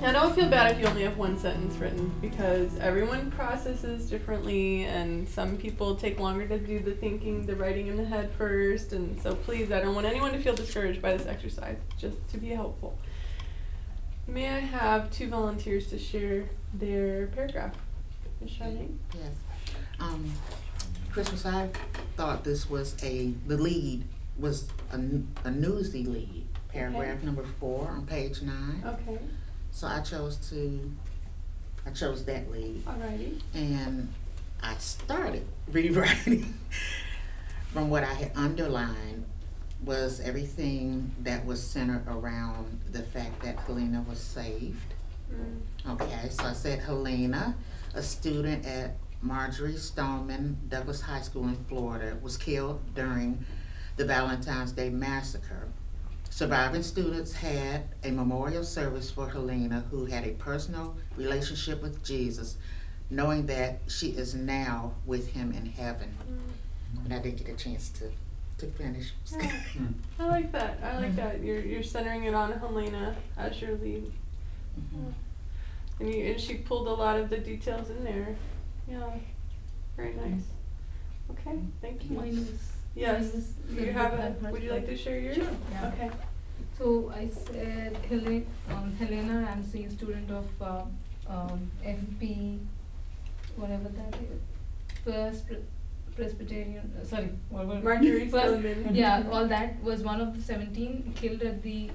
Now don't feel bad if you only have one sentence written, because everyone processes differently and some people take longer to do the thinking, the writing in the head first, and so please, I don't want anyone to feel discouraged by this exercise, just to be helpful. May I have two volunteers to share their paragraph? Ms. Charmaine? Yes. Christmas, I thought this was the lead was a newsy lead, paragraph number 4 on page 9. Okay. So I chose that lead. Alrighty. And I started rewriting from what I had underlined was everything that was centered around the fact that Helena was saved. Mm. Okay, so I said Helena, a student at Marjory Stoneman Douglas High School in Florida, was killed during the Valentine's Day massacre. Surviving students had a memorial service for Helena, who had a personal relationship with Jesus, knowing that she is now with him in heaven. Mm. And I didn't get a chance to finish. Yeah. I like that. I like that. You're centering it on Helena as your lead. Mm-hmm. And she pulled a lot of the details in there. Yeah, very nice. Okay, thank you. Yes, you have a, would you like to share yours? Sure. Yeah. Okay. So I said Helena Ramsey, student of FP, whatever that is, First Presbyterian, sorry, what Marjory Stoneman. Yeah, all that was one of the 17 killed at the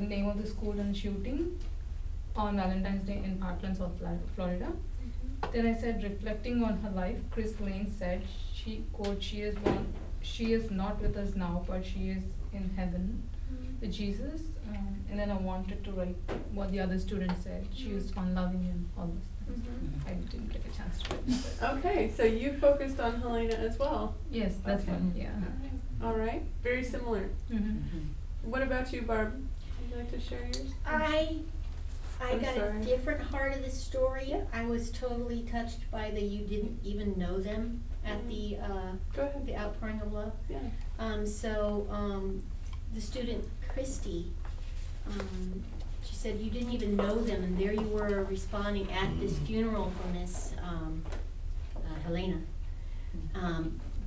name of the school and shooting on Valentine's Day in Parkland, South Florida. Then I said, reflecting on her life, Chris Lane said, she, quote, she is not with us now, but she is in heaven with Jesus. And then I wanted to write what the other students said. She is fun loving and all those things. Mm-hmm. I didn't get a chance to write. Okay, so you focused on Helena as well. Yes, that's okay. One, yeah. All right, very similar. Mm-hmm. Mm-hmm. What about you, Barb? Would you like to share yours? I got a different part of the story. Yeah. I was totally touched by the "you didn't even know them" at the outpouring of love. Yeah. The student Christy, she said, "You didn't even know them," and there you were responding at this funeral for Miss Helena,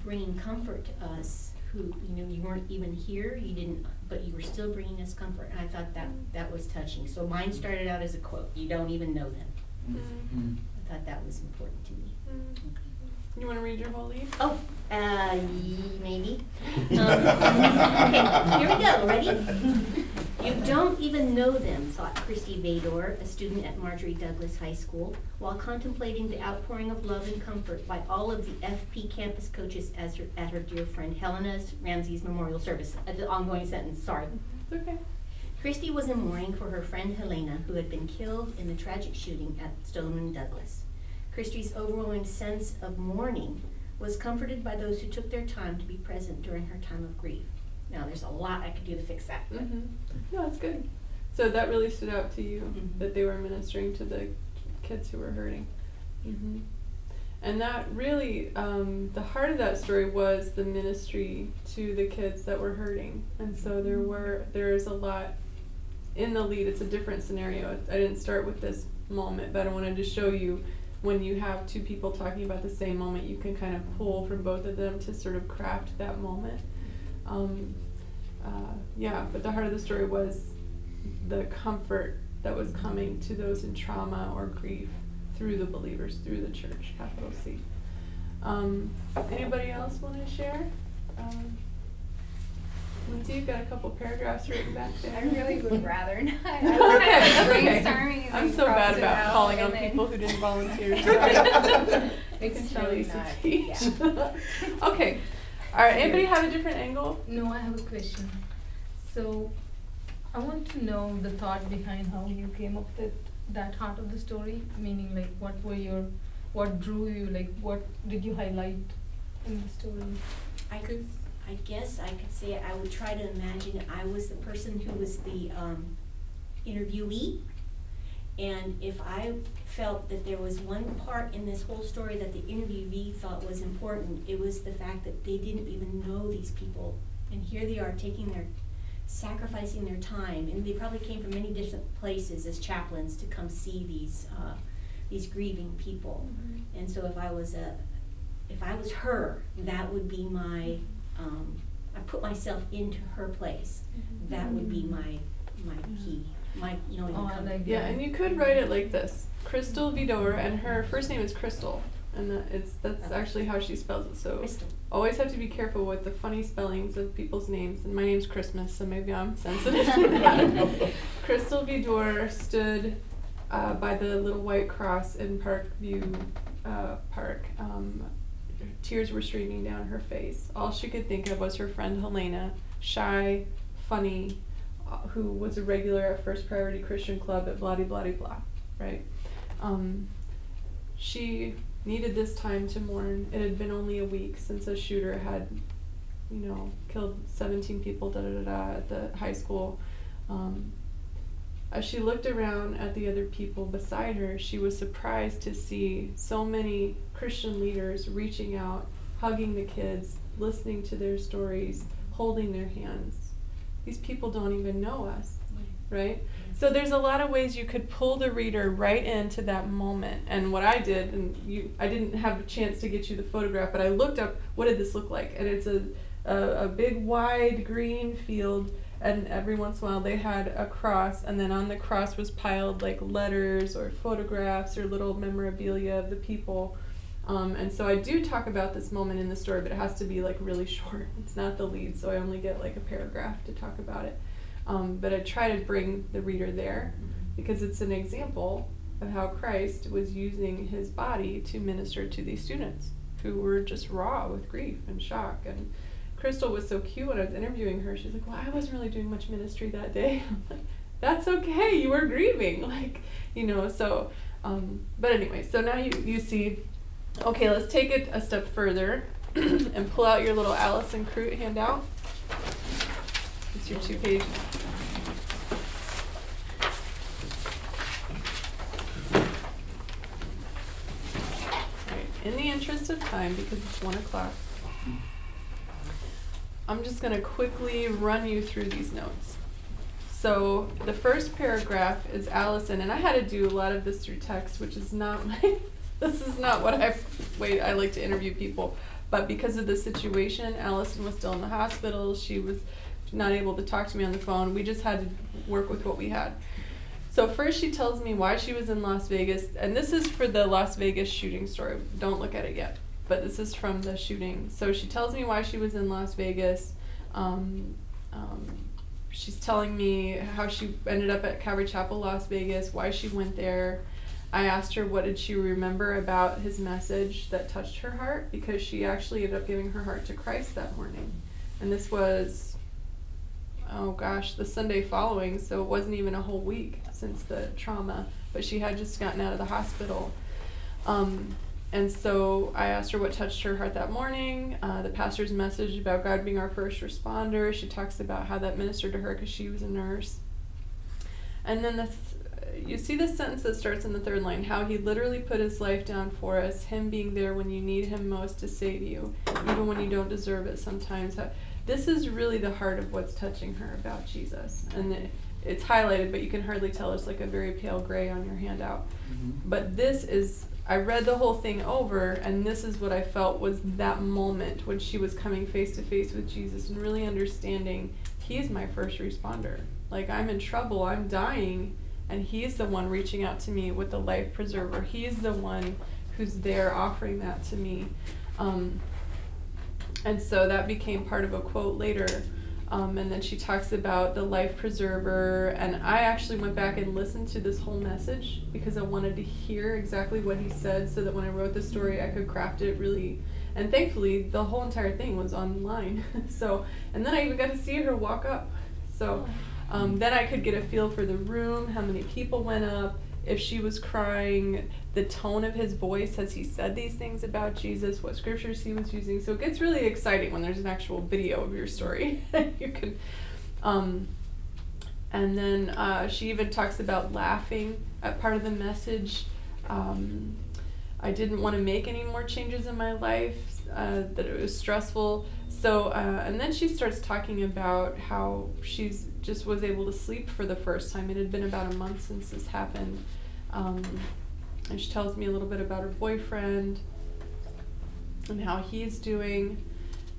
bringing comfort to us. You weren't even here, but you were still bringing us comfort, and I thought that was touching. So mine started out as a quote, "You don't even know them." Mm-hmm. I thought that was important to me. Mm-hmm. Okay. You want to read your whole leaf? Oh, maybe. Okay, here we go, ready? You don't even know them, thought Christy Vidor, a student at Marjory Douglas High School, while contemplating the outpouring of love and comfort by all of the FP campus coaches at her dear friend Helena Ramsey's memorial service. The ongoing sentence, sorry. It's okay. Christy was in mourning for her friend Helena, who had been killed in the tragic shooting at Stoneman Douglas. Christy's overwhelming sense of mourning was comforted by those who took their time to be present during her time of grief. Now, there's a lot I could do to fix that. Mm-hmm. No, that's good. So that really stood out to you, mm-hmm. that they were ministering to the kids who were hurting. Mm-hmm. And that really, the heart of that story was the ministry to the kids that were hurting. And so there is a lot in the lead. It's a different scenario. I didn't start with this moment, but I wanted to show you when you have two people talking about the same moment, you can kind of pull from both of them to sort of craft that moment. Yeah, but the heart of the story was the comfort that was coming to those in trauma or grief through the believers, through the church, capital C. Anybody else want to share? Lindsay, you've got a couple paragraphs written back there. I really would rather not. Okay. I'm so bad about calling on people who didn't volunteer. So it's really not. Yeah. Okay. All right, anybody have a different angle? No, I have a question. So, I want to know the thought behind how you came up with that heart of the story, meaning like what drew you, like what did you highlight in the story? I guess I could say I would try to imagine I was the person who was the interviewee, and if I felt that there was one part in this whole story that the interviewee thought was important, it was the fact that they didn't even know these people. And here they are taking their sacrificing their time, and they probably came from many different places as chaplains to come see these grieving people. Mm-hmm. And so if I was her, that would be my, I put myself into her place. Mm-hmm. That would be my key. Yeah, and you could write it like this: Crystal Vidor, and her first name is Crystal, and that's actually how she spells it. So Crystal. Always have to be careful with the funny spellings of people's names. And my name's Christmas, so maybe I'm sensitive to that. Crystal Vidor stood by the little white cross in Parkview Park. Tears were streaming down her face. All she could think of was her friend Helena, shy, funny, who was a regular at First Priority Christian Club at blah-de-blah-de-blah, right? She needed this time to mourn. It had been only a week since a shooter had, killed 17 people, at the high school. As she looked around at the other people beside her, she was surprised to see so many Christian leaders reaching out, hugging the kids, listening to their stories, holding their hands. These people don't even know us, right? So there's a lot of ways you could pull the reader right into that moment. And what I did, I didn't have a chance to get you the photograph, but I looked up, what did this look like? And it's a big, wide green field, and every once in a while they had a cross, and then on the cross was piled like letters or photographs or little memorabilia of the people. And so I do talk about this moment in the story, but it has to be like really short. It's not the lead, so I only get like a paragraph to talk about it. But I try to bring the reader there, because it's an example of how Christ was using his body to minister to these students who were just raw with grief and shock. And Crystal was so cute when I was interviewing her. She's like, well, I wasn't really doing much ministry that day. I'm like, that's okay, you were grieving. So, but anyway, so now you see. Okay, let's take it a step further and pull out your little Allison Crute handout. It's your 2-page. Right, in the interest of time, because it's 1 o'clock, I'm just going to quickly run you through these notes. So the first paragraph is Allison, and I had to do a lot of this through text, which is not my... This is not the way I like to interview people, but because of the situation, Allison was still in the hospital. She was not able to talk to me on the phone. We just had to work with what we had. So first she tells me why she was in Las Vegas, and this is for the Las Vegas shooting story. Don't look at it yet, but this is from the shooting. So she tells me why she was in Las Vegas. She's telling me how she ended up at Calvary Chapel, Las Vegas, why she went there. I asked her what did she remember about his message that touched her heart, because she actually ended up giving her heart to Christ that morning. And this was, the Sunday following, so it wasn't even a whole week since the trauma, but she had just gotten out of the hospital. And so I asked her what touched her heart that morning, the pastor's message about God being our first responder. She talks about how that ministered to her because she was a nurse. And then you see this sentence that starts in the third line, how he literally put his life down for us, him being there when you need him most to save you, even when you don't deserve it sometimes. This is really the heart of what's touching her about Jesus. And it's highlighted, but you can hardly tell. It's like a very pale gray on your handout. Mm-hmm. But this is, I read the whole thing over, and this is what I felt was that moment when she was coming face to face with Jesus and really understanding, he's my first responder. Like, I'm in trouble, I'm dying, and he's the one reaching out to me with the life preserver. He's the one who's there offering that to me. And so that became part of a quote later. And then she talks about the life preserver. And I actually went back and listened to this whole message because I wanted to hear exactly what he said so that when I wrote the story, I could craft it really. And thankfully, the whole entire thing was online. And then I even got to see her walk up. Then I could get a feel for the room, how many people went up, if she was crying, the tone of his voice as he said these things about Jesus, what scriptures he was using. So it gets really exciting when there's an actual video of your story. You can, and then she even talks about laughing at part of the message. I didn't want to make any more changes in my life, that it was stressful. So, and then she starts talking about how she's just was able to sleep for the first time. It had been about a month since this happened. And she tells me a little bit about her boyfriend and how he's doing.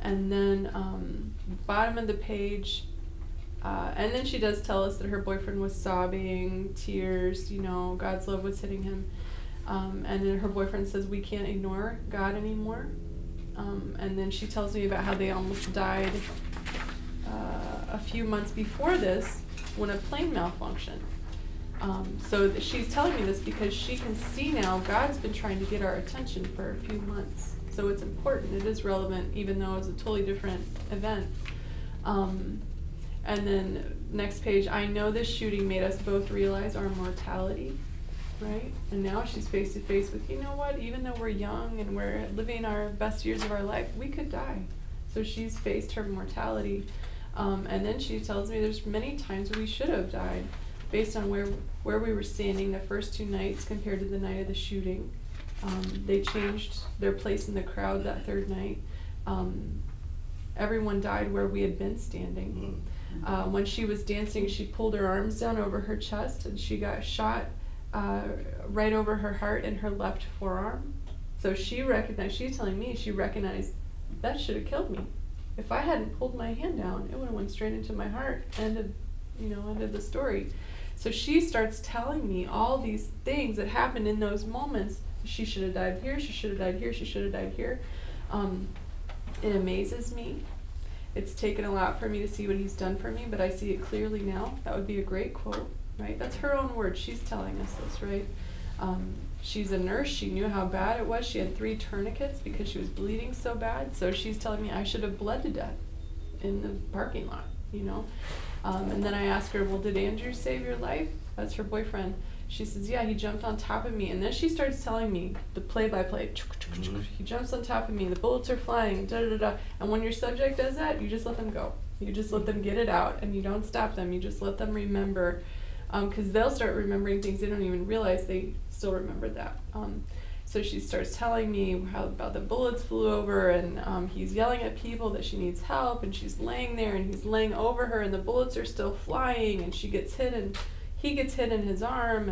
And then bottom of the page, and then she does tell us that her boyfriend was sobbing, tears, you know, God's love was hitting him. And then her boyfriend says, we can't ignore God anymore. And then she tells me about how they almost died a few months before this when a plane malfunctioned. So she's telling me this because she can see now God's been trying to get our attention for a few months. So it's important, it is relevant, even though it was a totally different event. And then next page, I know this shooting made us both realize our mortality. Right? And now she's face to face with, you know what, even though we're young and we're living our best years of our life, we could die. So she's faced her mortality. And then she tells me there's many times we should have died based on where we were standing the first two nights compared to the night of the shooting. They changed their place in the crowd that third night. Everyone died where we had been standing. When she was dancing, she pulled her arms down over her chest and she got shot right over her heart and her left forearm. So she recognized, she's telling me, she recognized that should have killed me. If I hadn't pulled my hand down, it would have went straight into my heart. End of the story. So she starts telling me all these things that happened in those moments. She should have died here, she should have died here, she should have died here. It amazes me. It's taken a lot for me to see what he's done for me, but I see it clearly now. That would be a great quote. Right? That's her own words. She's telling us this, right? She's a nurse. She knew how bad it was. She had 3 tourniquets because she was bleeding so bad. So she's telling me I should have bled to death in the parking lot, you know? And then I asked her, well, did Andrew save your life? That's her boyfriend. She says, yeah, he jumped on top of me. And then she starts telling me the play-by-play. He jumps on top of me. The bullets are flying, da-da-da-da. And when your subject does that, you just let them go. You just let them get it out, and you don't stop them. You just let them remember. Because they'll start remembering things they don't even realize they still remember that. So she starts telling me how about the bullets flew over, and he's yelling at people that she needs help, and she's laying there, and he's laying over her, and the bullets are still flying, and she gets hit, and he gets hit in his arm,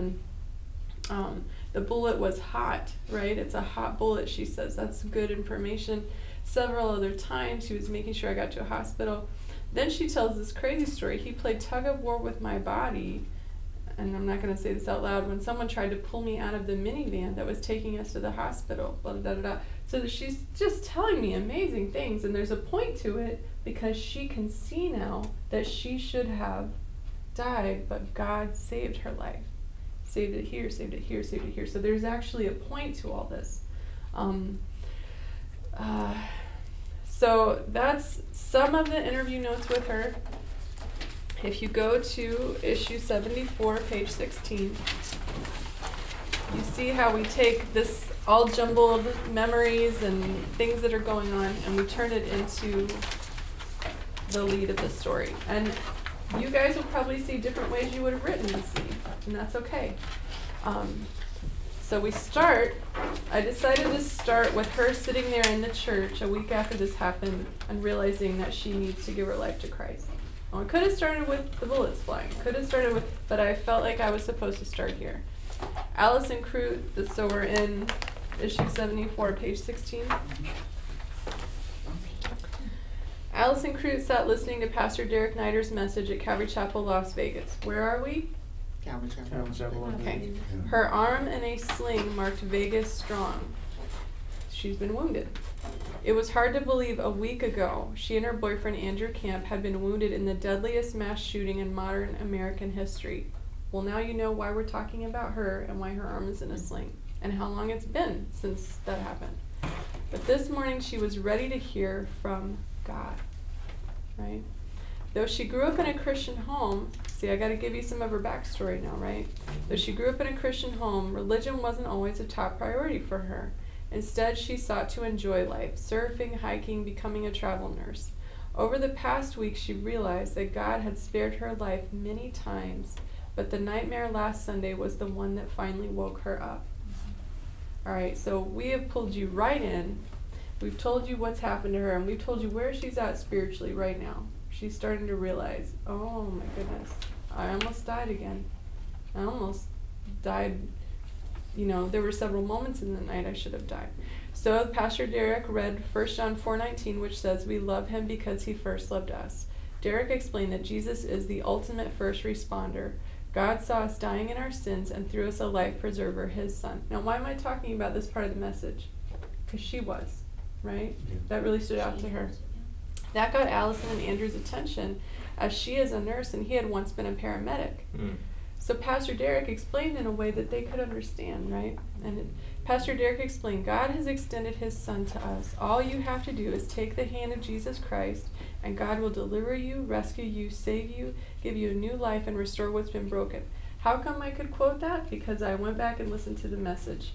and the bullet was hot, right? It's a hot bullet, she says. That's good information. Several other times, she was making sure I got to a hospital. Then she tells this crazy story. He played tug-of-war with my body, and I'm not going to say this out loud, when someone tried to pull me out of the minivan that was taking us to the hospital, blah, blah, blah, blah. So she's just telling me amazing things, and there's a point to it because she can see now that she should have died, but God saved her life. Saved it here, saved it here, saved it here. So there's actually a point to all this. So that's some of the interview notes with her. If you go to issue 74, page 16, you see how we take this all jumbled memories and things that are going on, and we turn it into the lead of the story. And you guys will probably see different ways you would have written this lead, and that's okay. So we start, I decided to start with her sitting there in the church a week after this happened and realizing that she needs to give her life to Christ. I could have started with the bullets flying, but I felt like I was supposed to start here. Allison Crute, so we're in issue 74, page 16. Allison Crute sat listening to Pastor Derek Nieder's message at Calvary Chapel, Las Vegas. Where are we? Calvary Chapel. Calvary Chapel. Okay. Her arm in a sling marked Vegas Strong. She's been wounded. It was hard to believe a week ago she and her boyfriend Andrew Camp had been wounded in the deadliest mass shooting in modern American history. Well, now you know why we're talking about her and why her arm is in a sling and how long it's been since that happened. But this morning she was ready to hear from God, right? Though she grew up in a Christian home, see, I got to give you some of her backstory now, right? Though she grew up in a Christian home, religion wasn't always a top priority for her. Instead, she sought to enjoy life, surfing, hiking, becoming a travel nurse. Over the past week, she realized that God had spared her life many times, but the nightmare last Sunday was the one that finally woke her up. All right, so we have pulled you right in. We've told you what's happened to her, and we've told you where she's at spiritually right now. She's starting to realize, oh my goodness, I almost died again. I almost died, you know, there were several moments in the night I should have died. So Pastor Derek read 1 John 4:19, which says, we love him because he first loved us. Derek explained that Jesus is the ultimate first responder. God saw us dying in our sins and threw us a life preserver, his son. Now, why am I talking about this part of the message? Because she was, right? That really stood out to her. That got Allison and Andrew's attention, as she is a nurse and he had once been a paramedic. Mm. So Pastor Derek explained in a way that they could understand, right? And Pastor Derek explained, God has extended his son to us. All you have to do is take the hand of Jesus Christ, and God will deliver you, rescue you, save you, give you a new life, and restore what's been broken. How come I could quote that? Because I went back and listened to the message.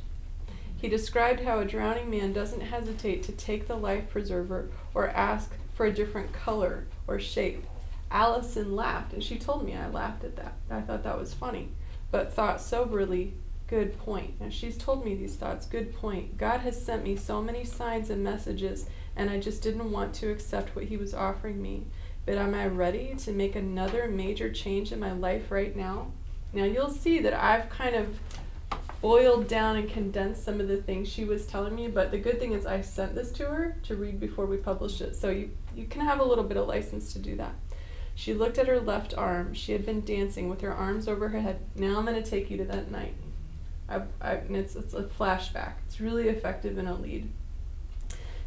He described how a drowning man doesn't hesitate to take the life preserver or ask for a different color or shape. Allison laughed, and she told me I laughed at that. I thought that was funny, but thought soberly, good point. Now, she's told me these thoughts, good point. God has sent me so many signs and messages, and I just didn't want to accept what he was offering me. But am I ready to make another major change in my life right now? Now, you'll see that I've kind of boiled down and condensed some of the things she was telling me, but the good thing is I sent this to her to read before we published it, so you can have a little bit of license to do that. She looked at her left arm. She had been dancing with her arms over her head. Now I'm going to take you to that night. And it's a flashback. It's really effective in a lead.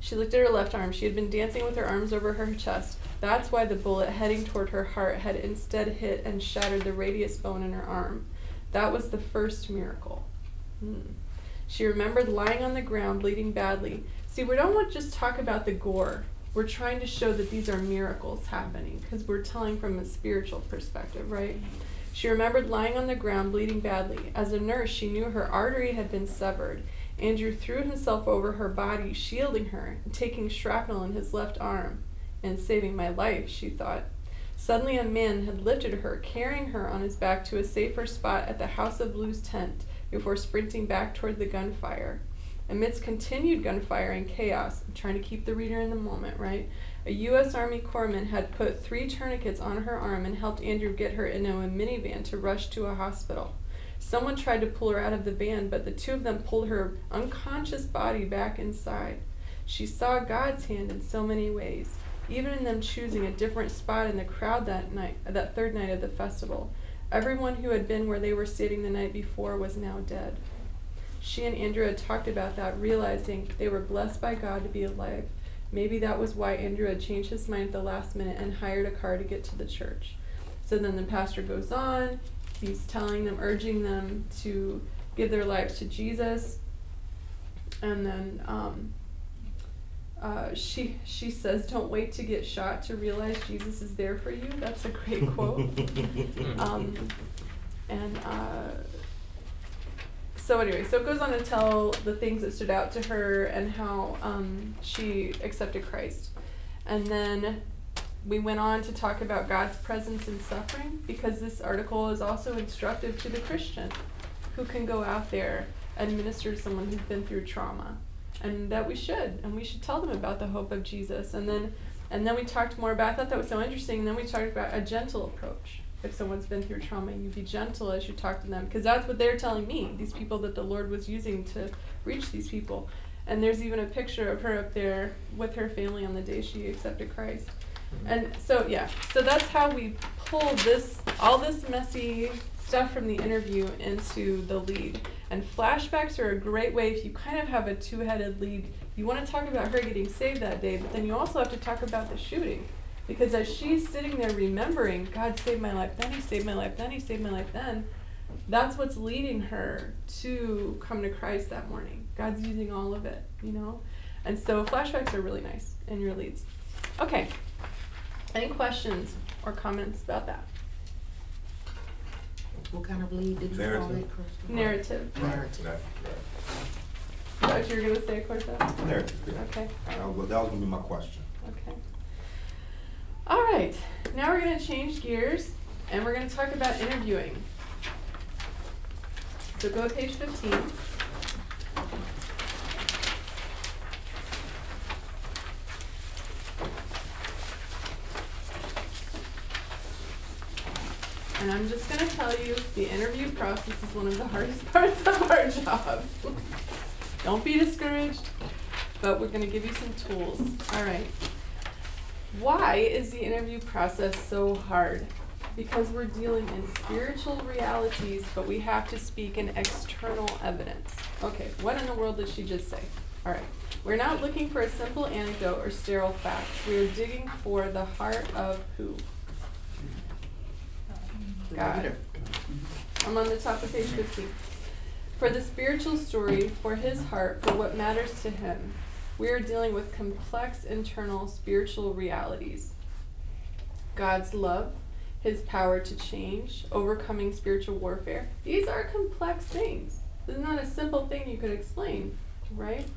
She looked at her left arm. She had been dancing with her arms over her chest. That's why the bullet heading toward her heart had instead hit and shattered the radius bone in her arm. That was the first miracle. She remembered lying on the ground, bleeding badly. See, we don't want to just talk about the gore. We're trying to show that these are miracles happening because we're telling from a spiritual perspective, right? She remembered lying on the ground, bleeding badly. As a nurse, she knew her artery had been severed. Andrew threw himself over her body, shielding her, and taking shrapnel in his left arm and saving my life, she thought. Suddenly, a man had lifted her, carrying her on his back to a safer spot at the House of Blues tent before sprinting back toward the gunfire. Amidst continued gunfire and chaos, I'm trying to keep the reader in the moment, right? A U.S. Army corpsman had put 3 tourniquets on her arm and helped Andrew get her into a minivan to rush to a hospital. Someone tried to pull her out of the van, but the two of them pulled her unconscious body back inside. She saw God's hand in so many ways, even in them choosing a different spot in the crowd that third night of the festival. Everyone who had been where they were sitting the night before was now dead. She and Andrew had talked about that, realizing they were blessed by God to be alive. Maybe that was why Andrew had changed his mind at the last minute and hired a car to get to the church. So then the pastor goes on. He's telling them, urging them to give their lives to Jesus. And then she says, don't wait to get shot to realize Jesus is there for you. That's a great quote. So anyway, so it goes on to tell the things that stood out to her and how she accepted Christ. And then we went on to talk about God's presence in suffering, because this article is also instructive to the Christian who can go out there and minister to someone who's been through trauma, and that we should. And we should tell them about the hope of Jesus. And then we talked more about, I thought that was so interesting, and then we talked about a gentle approach. If someone's been through trauma, you be gentle as you talk to them, because that's what they're telling me, these people that the Lord was using to reach these people. And there's even a picture of her up there with her family on the day she accepted Christ. And so, yeah, so that's how we pulled this, all this messy stuff from the interview into the lead. And flashbacks are a great way if you kind of have a two-headed lead. You want to talk about her getting saved that day, but then you also have to talk about the shooting. Because as she's sitting there remembering, God saved my life, then he saved my life, then he saved my life, then, that's what's leading her to come to Christ that morning. God's using all of it, you know? And so flashbacks are really nice in your leads. Okay, any questions or comments about that? What kind of lead did you call it? Narrative. Narrative. Is that what you were going to say, Corsa? Narrative, yeah. Okay. That was going to be my question. Okay. All right, now we're going to change gears, and we're going to talk about interviewing. So go to page 15. And I'm just going to tell you, the interview process is one of the hardest parts of our job. Don't be discouraged, but we're going to give you some tools. All right. Why is the interview process so hard? Because we're dealing in spiritual realities, but we have to speak in external evidence. Okay, what in the world did she just say? All right, we're not looking for a simple anecdote or sterile facts. We are digging for the heart of who? God. I'm on the top of page 15. For the spiritual story, for his heart, for what matters to him. We are dealing with complex internal spiritual realities. God's love, his power to change, overcoming spiritual warfare. These are complex things. This is not a simple thing you could explain, right?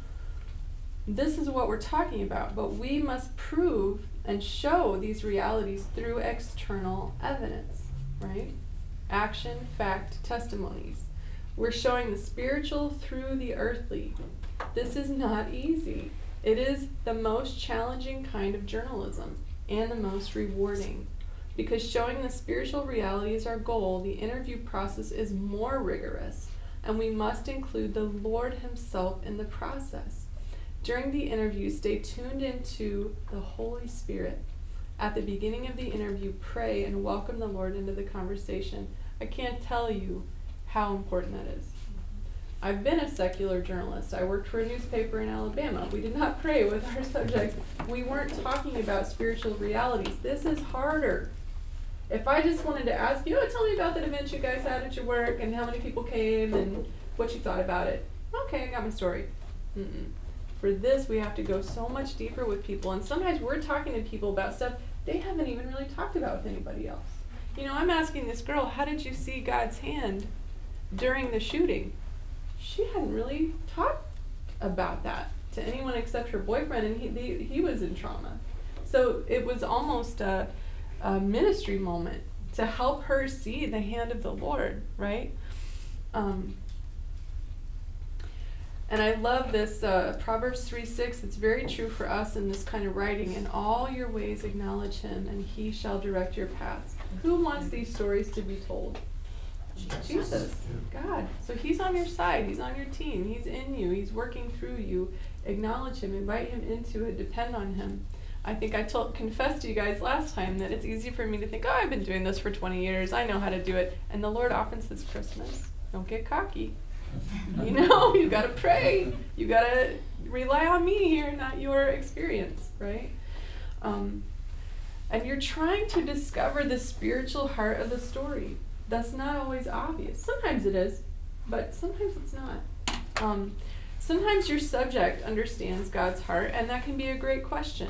This is what we're talking about, but we must prove and show these realities through external evidence, right? Action, fact, testimonies. We're showing the spiritual through the earthly. This is not easy. It is the most challenging kind of journalism and the most rewarding. Because showing the spiritual reality is our goal, the interview process is more rigorous, and we must include the Lord himself in the process. During the interview, stay tuned into the Holy Spirit. At the beginning of the interview, pray and welcome the Lord into the conversation. I can't tell you how important that is. I've been a secular journalist. I worked for a newspaper in Alabama. We did not pray with our subjects. We weren't talking about spiritual realities. This is harder. If I just wanted to ask, you know, tell me about that event you guys had at your work and how many people came and what you thought about it. Okay, I got my story. For this, we have to go so much deeper with people. And sometimes we're talking to people about stuff they haven't even really talked about with anybody else. You know, I'm asking this girl, how did you see God's hand during the shooting? She hadn't really talked about that to anyone except her boyfriend, and he was in trauma. So it was almost a ministry moment to help her see the hand of the Lord, right? And I love this Proverbs 3:6. It's very true for us in this kind of writing. In all your ways acknowledge him, and he shall direct your paths. Who wants these stories to be told? Jesus, God. So he's on your side. He's on your team. He's in you. He's working through you. Acknowledge him. Invite him into it. Depend on him. I think I confessed to you guys last time that it's easy for me to think, oh, I've been doing this for 20 years. I know how to do it. And the Lord often says, Christmas, don't get cocky. You know, you got to pray. You got to rely on me here, not your experience, right? And you're trying to discover the spiritual heart of the story. That's not always obvious. Sometimes it is, but sometimes it's not. Sometimes your subject understands God's heart, and that can be a great question.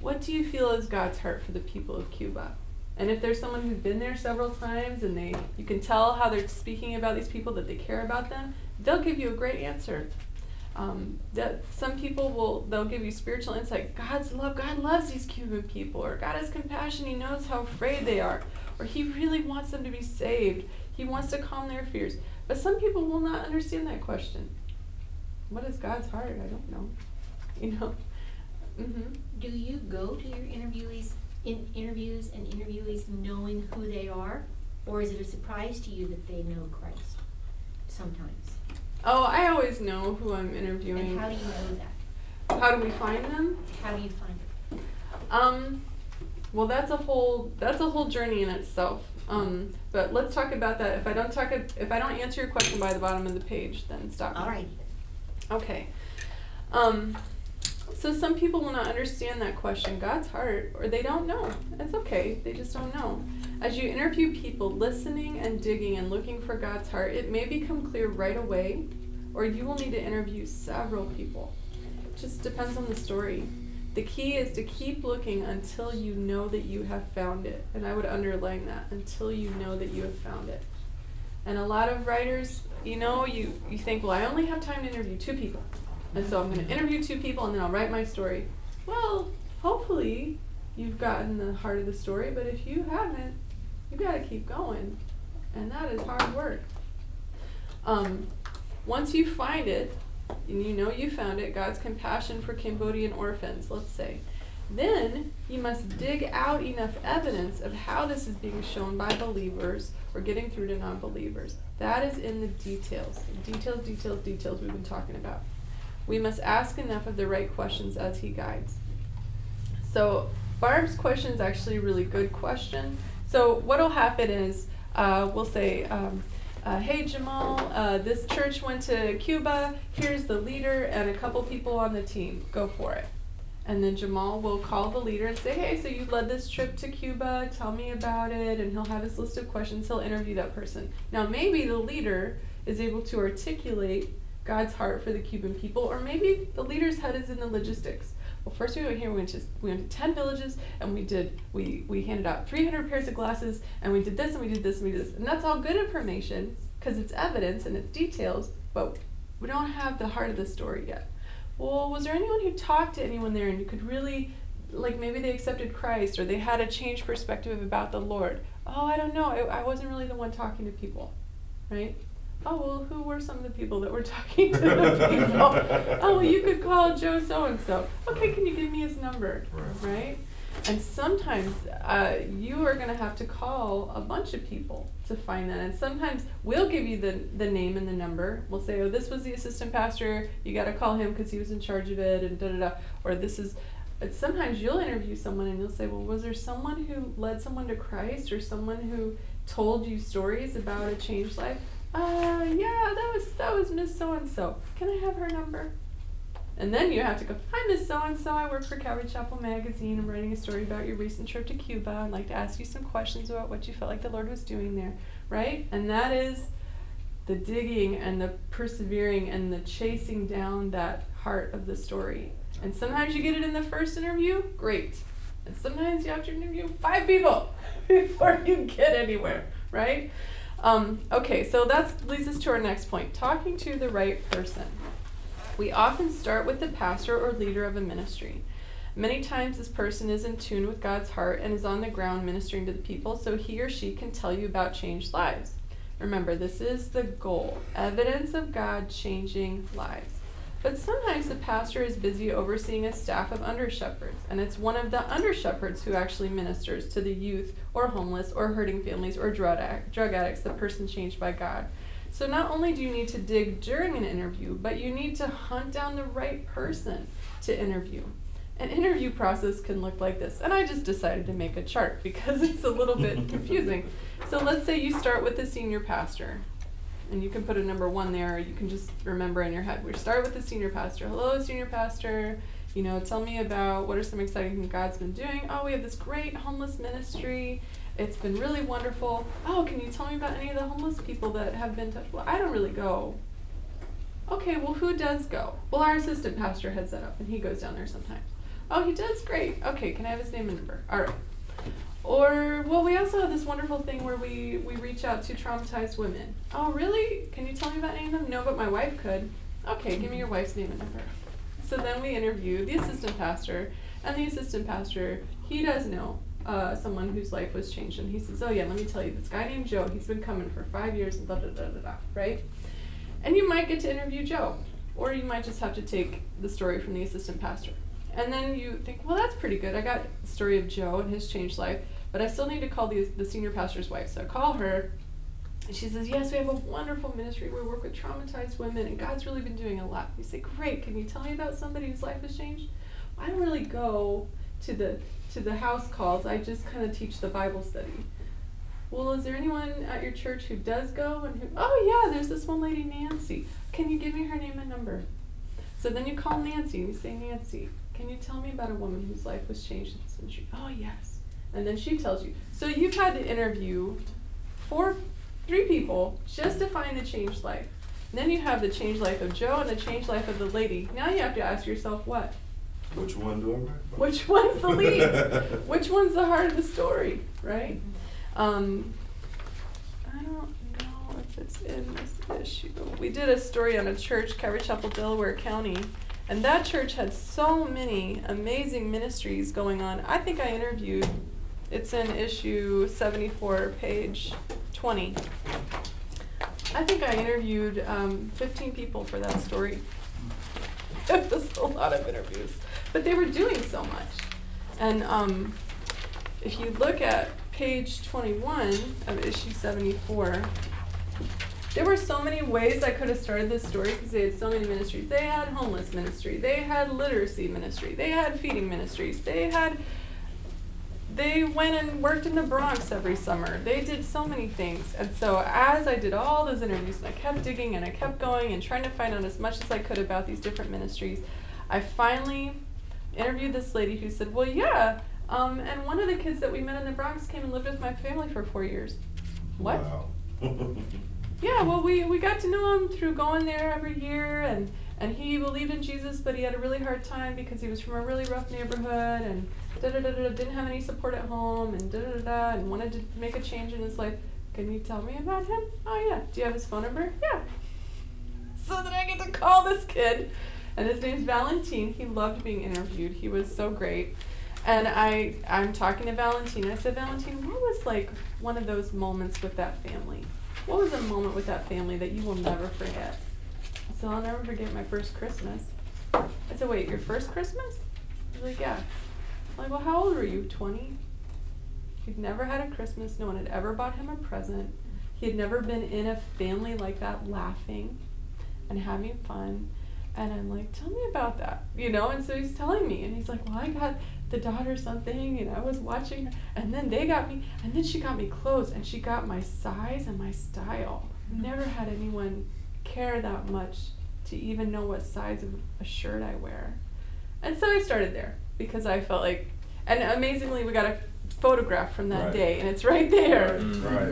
What do you feel is God's heart for the people of Cuba? And if there's someone who's been there several times and you can tell how they're speaking about these people, that they care about them, they'll give you a great answer. That some people they'll give you spiritual insight. God's love, God loves these Cuban people, or God has compassion, he knows how afraid they are, or he really wants them to be saved. He wants to calm their fears. But some people will not understand that question. What is God's heart? I don't know. You know? Do you go to your interviewees knowing who they are? Or is it a surprise to you that they know Christ? Sometimes. Oh, I always know who I'm interviewing. And how do you know that? How do we find them? How do you find them? Well, that's a whole journey in itself. But let's talk about that. If I don't answer your question by the bottom of the page, then stop. All right. Okay. So some people will not understand that question, God's heart, or they don't know. It's okay. They just don't know. As you interview people, listening and digging and looking for God's heart, it may become clear right away, or you will need to interview several people. It just depends on the story. The key is to keep looking until you know that you have found it. And I would underline that, until you know that you have found it. And a lot of writers, you know, you think, well, I only have time to interview 2 people. And so I'm going to interview 2 people and then I'll write my story. Well, hopefully you've gotten the heart of the story, but if you haven't, you've got to keep going. And that is hard work. Once you find it, and you know you found it, God's compassion for Cambodian orphans, let's say. Then you must dig out enough evidence of how this is being shown by believers or getting through to non-believers. That is in the details. Details, details, details we've been talking about. We must ask enough of the right questions as he guides. So Barb's question is actually a really good question. So what will happen is we'll say, hey Jamal, this church went to Cuba, here's the leader and a couple people on the team, go for it. And then Jamal will call the leader and say, hey, so you led this trip to Cuba, tell me about it, and he'll have his list of questions, he'll interview that person. Now maybe the leader is able to articulate God's heart for the Cuban people, or maybe the leader's head is in the logistics. Well, first we went here, we went to 10 villages, and we handed out 300 pairs of glasses, and we did this, and we did this, and we did this. And that's all good information, because it's evidence and it's details, but we don't have the heart of the story yet. Well, was there anyone who talked to anyone there, and you could really, like maybe they accepted Christ, or they had a changed perspective about the Lord? Oh, I don't know, I wasn't really the one talking to people, right? Oh, well, who were some of the people that were talking to the people? Oh, well, you could call Joe so-and-so. Okay, can you give me his number, right? And sometimes you are going to have to call a bunch of people to find that. And sometimes we'll give you the name and the number. We'll say, oh, this was the assistant pastor. You got to call him because he was in charge of it and da-da-da. Or this is, but sometimes you'll interview someone and you'll say, well, was there someone who led someone to Christ or someone who told you stories about a changed life? Yeah, that was Miss So-and-so. Can I have her number? And then you have to go, hi, Miss So-and-so, I work for Calvary Chapel Magazine. I'm writing a story about your recent trip to Cuba. I'd like to ask you some questions about what you felt like the Lord was doing there, right? And that is the digging and the persevering and the chasing down that heart of the story. And sometimes you get it in the first interview, great. And sometimes you have to interview 5 people before you get anywhere, right? Okay, so that leads us to our next point, talking to the right person. We often start with the pastor or leader of a ministry. Many times this person is in tune with God's heart and is on the ground ministering to the people, so he or she can tell you about changed lives. Remember, this is the goal, evidence of God changing lives. But sometimes the pastor is busy overseeing a staff of under-shepherds, and it's one of the under-shepherds who actually ministers to the youth or homeless or hurting families or drug addicts, the person changed by God. So not only do you need to dig during an interview, but you need to hunt down the right person to interview. An interview process can look like this, and I just decided to make a chart because it's a little bit confusing. So let's say you start with the senior pastor. And you can put a number 1 there, or you can just remember in your head. We start with the senior pastor. Hello, senior pastor. You know, tell me about what are some exciting things God's been doing. Oh, we have this great homeless ministry. It's been really wonderful. Oh, can you tell me about any of the homeless people that have been touched? Well, I don't really go. Okay, well, who does go? Well, our assistant pastor heads that up, and he goes down there sometimes. Oh, he does? Great. Okay, can I have his name and number? All right. Or, well, we also have this wonderful thing where we reach out to traumatized women. Oh, really? Can you tell me about any of them? No, but my wife could. Okay, give me your wife's name and number. So then we interview the assistant pastor, and the assistant pastor, he does know someone whose life was changed, and he says, oh yeah, let me tell you, this guy named Joe, he's been coming for 5 years, and da-da-da-da-da, right? And you might get to interview Joe, or you might just have to take the story from the assistant pastor. And then you think, well, that's pretty good. I got the story of Joe and his changed life. But I still need to call the senior pastor's wife. So I call her, and she says, yes, we have a wonderful ministry. We work with traumatized women, and God's really been doing a lot. You say, great, can you tell me about somebody whose life has changed? Well, I don't really go to the house calls. I just kind of teach the Bible study. Well, is there anyone at your church who does go? And who? Oh, yeah, there's this one lady, Nancy. Can you give me her name and number? So then you call Nancy, and you say, Nancy, can you tell me about a woman whose life was changed in this ministry? Oh, yes. And then she tells you. So you've had to interview 3 people just to find the changed life. And then you have the changed life of Joe and the changed life of the lady. Now you have to ask yourself what? Which one do I write about? Which one's the lead? Which one's the heart of the story, right? I don't know if it's in this issue. We did a story on a church, Calvary Chapel, Delaware County. And that church had so many amazing ministries going on. I think I interviewed. It's in issue 74, page 20. I think I interviewed 15 people for that story. It was a lot of interviews. But they were doing so much. And if you look at page 21 of issue 74, there were so many ways I could have started this story because they had so many ministries. They had homeless ministry, they had literacy ministry, they had feeding ministries, they went and worked in the Bronx every summer. They did so many things. And so as I did all those interviews and I kept digging and I kept going and trying to find out as much as I could about these different ministries, I finally interviewed this lady who said, well, yeah, and one of the kids that we met in the Bronx came and lived with my family for 4 years. What? Wow. Yeah, well, we got to know him through going there every year, and he believed in Jesus, but he had a really hard time because he was from a really rough neighborhood, and da-da-da-da, didn't have any support at home, and da-da-da-da, and wanted to make a change in his life. Can you tell me about him? Oh, yeah. Do you have his phone number? Yeah. So then I get to call this kid, and his name's Valentin. He loved being interviewed. He was so great. And I'm talking to Valentin. I said, Valentin, what was like one of those moments with that family? What was a moment with that family that you will never forget? I said, I'll never forget my first Christmas. I said, wait, your first Christmas? He's like, yeah. I'm like, well, how old were you, 20? He'd never had a Christmas. No one had ever bought him a present. He had never been in a family like that laughing and having fun. And I'm like, tell me about that, you know? And so he's telling me, and he's like, well, I got the daughter something, and I was watching her, and then they got me, and then she got me clothes, and she got my size and my style. Never had anyone care that much to even know what size of a shirt I wear. And so I started there, because I felt like, and amazingly, we got a photograph from that day, and it's right there.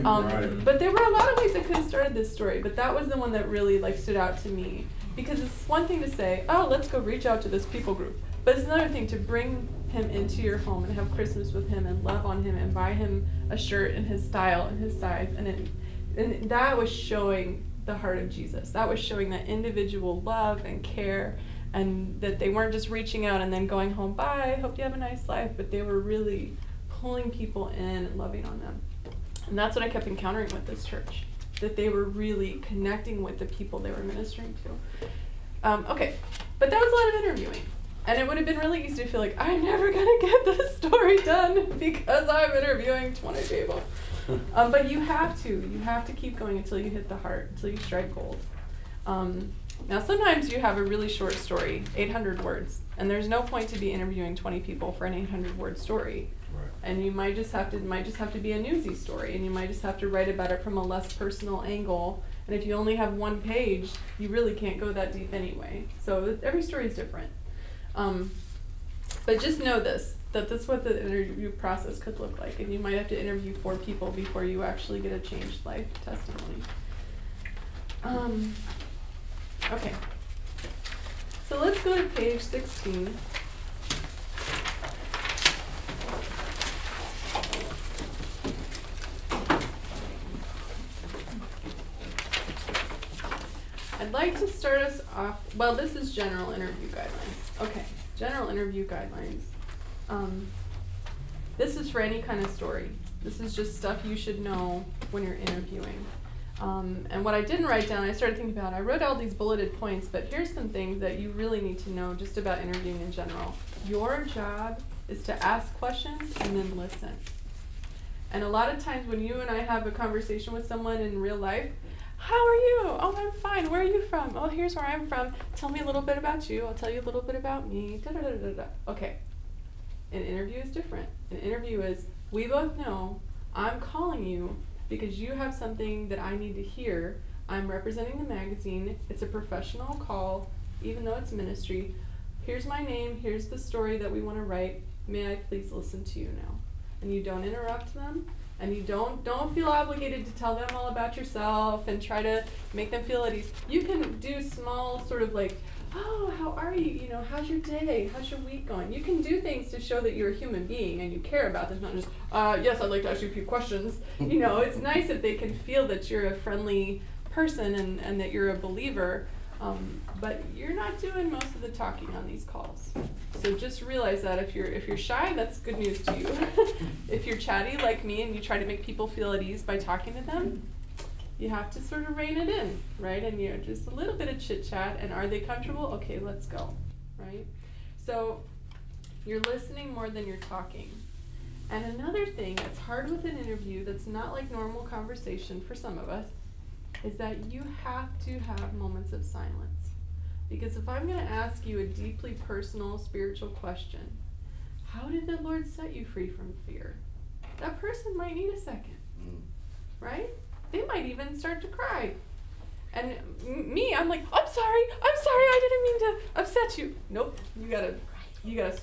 But there were a lot of ways I could have started this story, but that was the one that really like stood out to me, because it's one thing to say, oh, let's go reach out to this people group, but it's another thing to bring him into your home and have Christmas with him and love on him and buy him a shirt and his style and his size. And that was showing the heart of Jesus. That was showing that individual love and care, and that they weren't just reaching out and then going home, bye, hope you have a nice life, but they were really pulling people in and loving on them. And that's what I kept encountering with this church, that they were really connecting with the people they were ministering to. Okay, but that was a lot of interviewing. And it would have been really easy to feel like, I'm never going to get this story done because I'm interviewing 20 people. But you have to keep going until you hit the heart, until you strike gold. Now sometimes you have a really short story, 800 words, and there's no point to be interviewing 20 people for an 800-word story. Right. And you might just have to be a newsy story, and you might just have to write about it from a less personal angle. And if you only have one page, you really can't go that deep anyway. So every story is different. But just know this, that that's what the interview process could look like, and you might have to interview 4 people before you actually get a changed life testimony. Okay, so let's go to page 16. I'd like to start us off, well, this is general interview guidelines. Okay, general interview guidelines. This is for any kind of story. This is just stuff you should know when you're interviewing. And what I didn't write down, I started thinking about it. I wrote all these bulleted points, but here's some things that you really need to know just about interviewing in general. Your job is to ask questions and then listen. And a lot of times when you and I have a conversation with someone in real life, how are you? Oh, I'm fine. Where are you from? Oh, here's where I'm from. Tell me a little bit about you. I'll tell you a little bit about me. Da, da, da, da, da. Okay. An interview is different. An interview is, we both know I'm calling you because you have something that I need to hear. I'm representing the magazine. It's a professional call, even though it's ministry. Here's my name. Here's the story that we want to write. May I please listen to you now? And you don't interrupt them. And you don't feel obligated to tell them all about yourself and try to make them feel at ease. You can do small sort of like, oh, how are you? You know, how's your day? How's your week going? You can do things to show that you're a human being and you care about them, not just, yes, I'd like to ask you a few questions. You know, it's nice if they can feel that you're a friendly person and that you're a believer, but you're not doing most of the talking on these calls. So just realize that if you're shy, that's good news to you. If you're chatty like me and you try to make people feel at ease by talking to them, you have to sort of rein it in, right? And you know, just a little bit of chit chat, and are they comfortable? Okay, let's go, right? So You're listening more than you're talking. And another thing that's hard with an interview that's not like normal conversation for some of us is that you have to have moments of silence. Because if I'm going to ask you a deeply personal, spiritual question, how did the Lord set you free from fear? That person might need a second, right? They might even start to cry. And me, I'm like, I'm sorry, I didn't mean to upset you. Nope, you gotta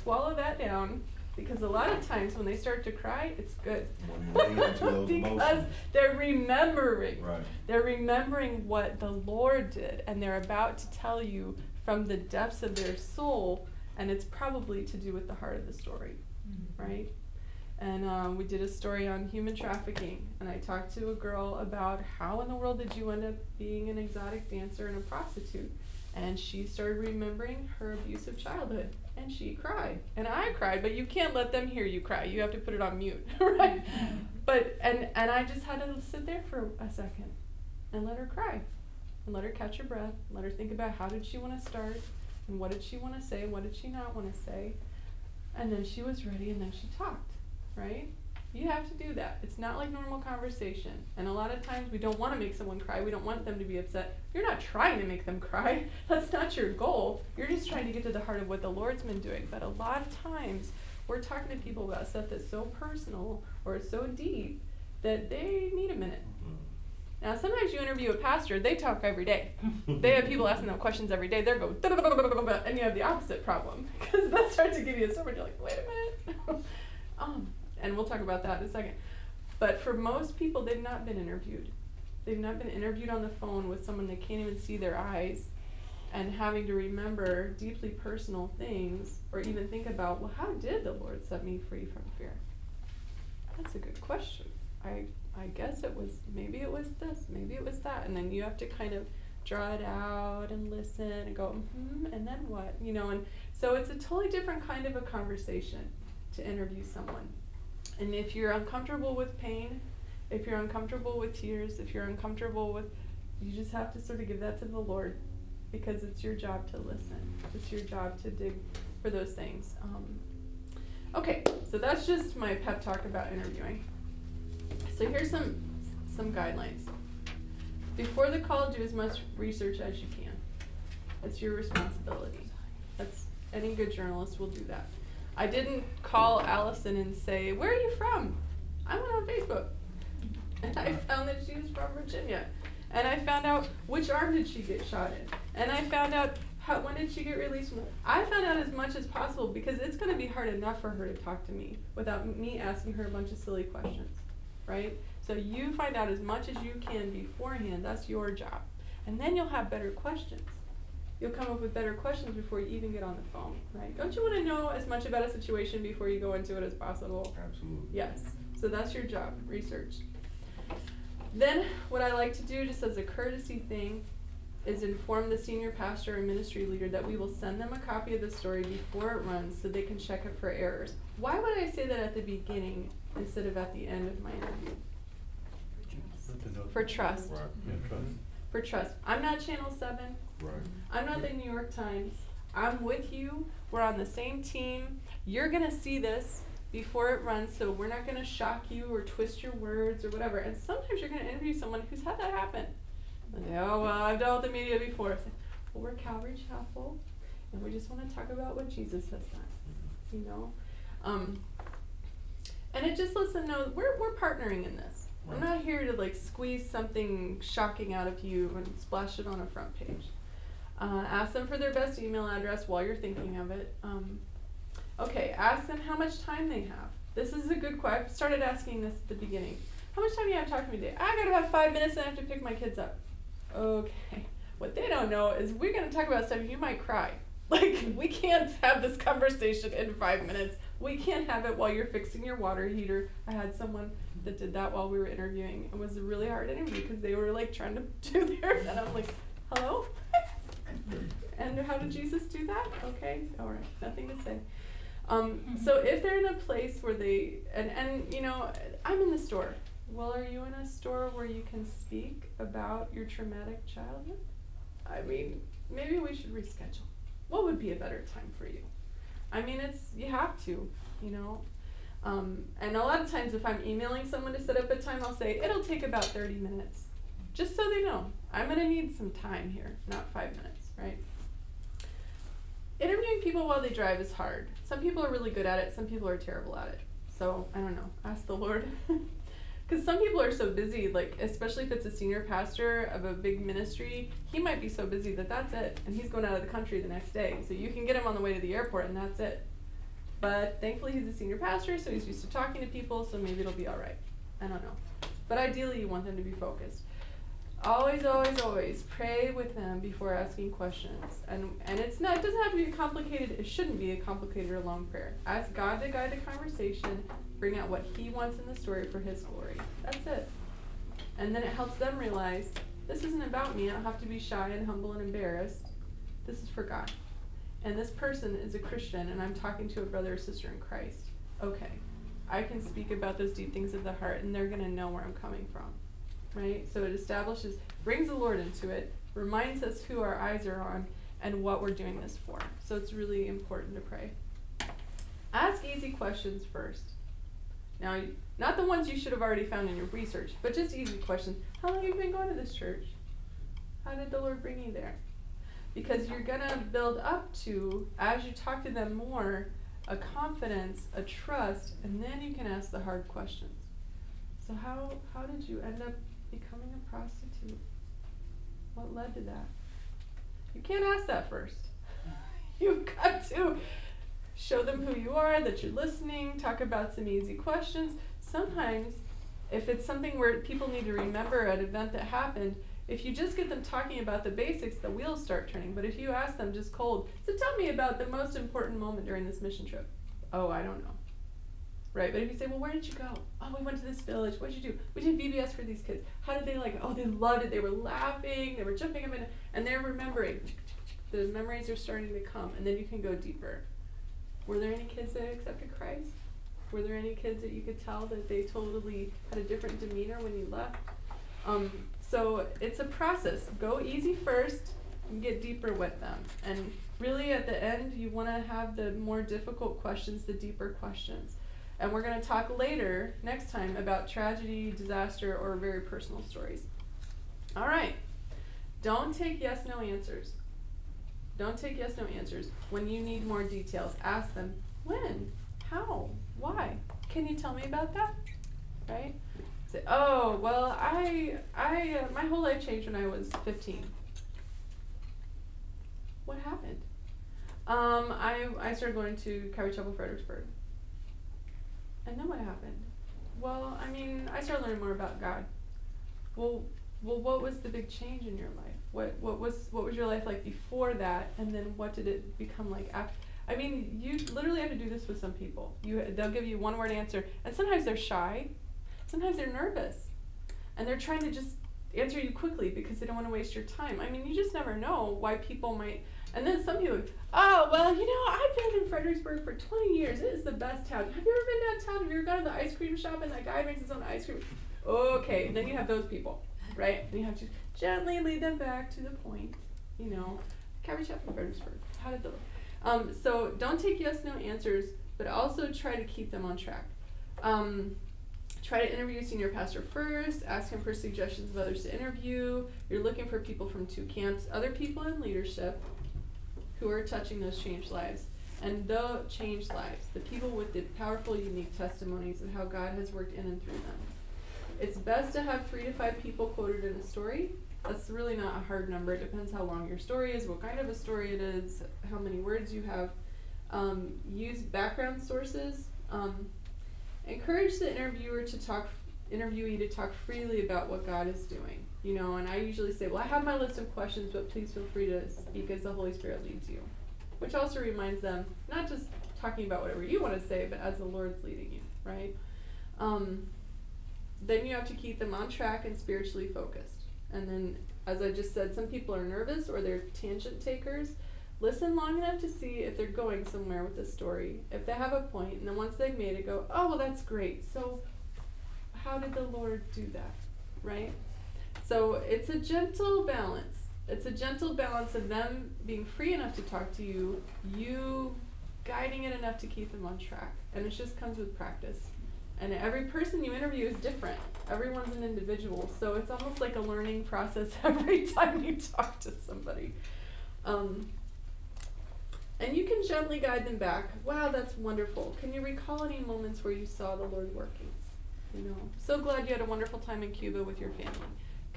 swallow that down, because a lot of times when they start to cry, it's good. Because they're remembering. Right. They're remembering what the Lord did, and they're about to tell you from the depths of their soul, and it's probably to do with the heart of the story, right? And we did a story on human trafficking, and I talked to a girl about how in the world did you end up being an exotic dancer and a prostitute? And she started remembering her abusive childhood, and she cried. And I cried, but you can't let them hear you cry. You have to put it on mute, right? But, and I just had to sit there for a second and let her cry, and let her catch her breath, let her think about how did she want to start, and what did she want to say, what did she not want to say. And then she was ready, and then she talked. Right? You have to do that. It's not like normal conversation. And a lot of times we don't want to make someone cry. We don't want them to be upset. You're not trying to make them cry. That's not your goal. You're just trying to get to the heart of what the Lord's been doing. But a lot of times we're talking to people about stuff that's so personal or so deep that they need a minute. Now, sometimes you interview a pastor, they talk every day. They have people asking them questions every day. They're going, and you have the opposite problem. Because that starts to give you a sword. You're like, wait a minute. And we'll talk about that in a second. But for most people, they've not been interviewed. They've not been interviewed on the phone with someone that can't even see their eyes, and having to remember deeply personal things, or even think about, well, how did the Lord set me free from fear? That's a good question. I guess it was, maybe it was this, maybe it was that. And then you have to kind of draw it out and listen and go, and then what? You know, and so it's a totally different kind of a conversation to interview someone. And if you're uncomfortable with pain, if you're uncomfortable with tears, if you're uncomfortable with, you just have to sort of give that to the Lord, because it's your job to listen. It's your job to dig for those things. Okay, so that's just my pep talk about interviewing. So here's some guidelines. Before the call, do as much research as you can. That's your responsibility. That's, any good journalist will do that. I didn't call Allison and say, where are you from? I went on Facebook, and I found that she was from Virginia. And I found out which arm did she get shot in. And I found out when did she get released from. I found out as much as possible, because it's going to be hard enough for her to talk to me without me asking her a bunch of silly questions, right? So you find out as much as you can beforehand. That's your job. And then you'll have better questions. You'll come up with better questions before you even get on the phone, right? Don't you want to know as much about a situation before you go into it as possible? Absolutely. Yes. So that's your job, research. Then what I like to do, just as a courtesy thing, is inform the senior pastor or ministry leader that we will send them a copy of the story before it runs so they can check it for errors. Why would I say that at the beginning instead of at the end of my interview? For trust. Right. Yeah, trust. For trust. I'm not Channel 7. Right. I'm not the New York Times. I'm with you. We're on the same team. You're going to see this before it runs, so we're not going to shock you or twist your words or whatever. And sometimes you're going to interview someone who's had that happen. Like, oh, well, I've dealt with the media before. It's like, well, we're Calvary Chapel, and we just want to talk about what Jesus has done, you know? And it just lets them know we're partnering in this. Right. I'm not here to, like, squeeze something shocking out of you and splash it on a front page. Ask them for their best email address while you're thinking of it. Okay, ask them how much time they have. This is a good question. I started asking this at the beginning. How much time do you have to talk to me today? I got about 5 minutes, and I have to pick my kids up. Okay. What they don't know is we're going to talk about stuff. You might cry. Like, we can't have this conversation in 5 minutes. We can't have it while you're fixing your water heater. I had someone that did that while we were interviewing. It was a really hard interview because they were, like, trying to do theirs, and I'm like, hello? And how did Jesus do that? Okay, all right, nothing to say. So if they're in a place where they, and you know, I'm in the store. Well, are you in a store where you can speak about your traumatic childhood? I mean, maybe we should reschedule. What would be a better time for you? I mean, it's, you have to, you know. And a lot of times if I'm emailing someone to set up a time, I'll say, it'll take about 30 minutes, just so they know. I'm going to need some time here, not 5 minutes, right? Interviewing people while they drive is hard. Some people are really good at it. Some people are terrible at it. So, I don't know. Ask the Lord. Because some people are so busy, like, especially if it's a senior pastor of a big ministry, he might be so busy that that's it. And he's going out of the country the next day. So you can get him on the way to the airport and that's it. But thankfully he's a senior pastor, so he's used to talking to people, so maybe it'll be all right. I don't know. But ideally you want them to be focused. Always, always, always pray with them before asking questions. And it's not, it doesn't have to be complicated. It shouldn't be a complicated or long prayer. Ask God to guide the conversation, bring out what he wants in the story for his glory. That's it. And then it helps them realize, this isn't about me. I don't have to be shy and humble and embarrassed. This is for God. And this person is a Christian, and I'm talking to a brother or sister in Christ. Okay, I can speak about those deep things of the heart, and they're going to know where I'm coming from. Right? So it establishes, brings the Lord into it, reminds us who our eyes are on and what we're doing this for. So it's really important to pray. Ask easy questions first. Now, not the ones you should have already found in your research, but just easy questions. How long have you been going to this church? How did the Lord bring you there? Because you're going to build up to, as you talk to them more, a confidence, a trust, and then you can ask the hard questions. So how did you end up becoming a prostitute? What led to that? You can't ask that first. You've got to show them who you are, that you're listening, talk about some easy questions. Sometimes, if it's something where people need to remember an event that happened, if you just get them talking about the basics, the wheels start turning. But if you ask them just cold, so tell me about the most important moment during this mission trip. Oh, I don't know. Right, but if you say, well, where did you go? Oh, we went to this village. What did you do? We did VBS for these kids. How did they like it? Oh, they loved it. They were laughing. They were jumping up in it, and they're remembering. The memories are starting to come, and then you can go deeper. Were there any kids that accepted Christ? Were there any kids that you could tell that they totally had a different demeanor when you left? So it's a process. Go easy first and get deeper with them. And really at the end, you want to have the more difficult questions, the deeper questions. And we're going to talk later, next time, about tragedy, disaster, or very personal stories. All right. Don't take yes, no answers. Don't take yes, no answers. When you need more details, ask them, when? How? Why? Can you tell me about that? Right? Say, oh, well, I my whole life changed when I was 15. What happened? I started going to Calvary Chapel Fredericksburg. And then what happened? Well, I mean, I started learning more about God. Well, what was the big change in your life? What was your life like before that? And then what did it become like after? I mean, you literally have to do this with some people. They'll give you one word answer, and sometimes they're shy, sometimes they're nervous, and they're trying to just answer you quickly because they don't want to waste your time. I mean, you just never know why people might. And then some people, oh, well, you know, I've been in Fredericksburg for 20 years. It is the best town. Have you ever been downtown? Have you ever gone to the ice cream shop and that guy makes his own ice cream? Okay, and then you have those people, right? And you have to gently lead them back to the point, you know, Calvary Chapel Fredericksburg. How did the look? So don't take yes, no answers, but also try to keep them on track. Try to interview senior pastor first, ask him for suggestions of others to interview. You're looking for people from two camps, other people in leadership, who are touching those changed lives. And they'll change lives, the people with the powerful, unique testimonies of how God has worked in and through them. It's best to have 3 to 5 people quoted in a story. That's really not a hard number. It depends how long your story is, what kind of a story it is, how many words you have. Use background sources. Encourage the interviewee to talk freely about what God is doing. You know, and I usually say, well, I have my list of questions, but please feel free to speak as the Holy Spirit leads you. Which also reminds them, not just talking about whatever you want to say, but as the Lord's leading you, right? Then you have to keep them on track and spiritually focused. And then, as I just said, some people are nervous or they're tangent takers. Listen long enough to see if they're going somewhere with the story, if they have a point, and then once they've made it, go, oh, well, that's great. So how did the Lord do that, right? So it's a gentle balance. It's a gentle balance of them being free enough to talk to you, you guiding riding it enough to keep them on track. And it just comes with practice. And every person you interview is different. Everyone's an individual. So it's almost like a learning process every time you talk to somebody. And you can gently guide them back. Wow, that's wonderful. Can you recall any moments where you saw the Lord working? You know, so glad you had a wonderful time in Cuba with your family.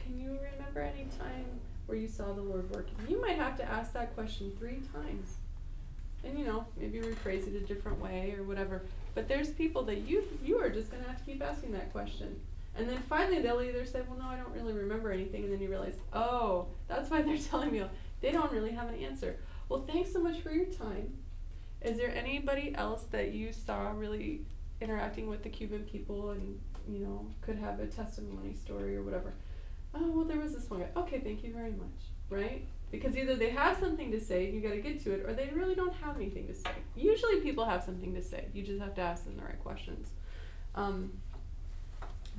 Can you remember any time where you saw the Lord working? You might have to ask that question 3 times. And you know, maybe rephrase it a different way or whatever. But there's people that you are just going to have to keep asking that question. And then finally they'll either say, well, no, I don't really remember anything. And then you realize, oh, that's why they're telling me they don't really have an answer. Well, thanks so much for your time. Is there anybody else that you saw really interacting with the Cuban people and, you know, could have a testimony story or whatever? Oh, well, there was this one guy. Okay, thank you very much, right? Because either they have something to say, you got to get to it, or they really don't have anything to say. Usually people have something to say. You just have to ask them the right questions.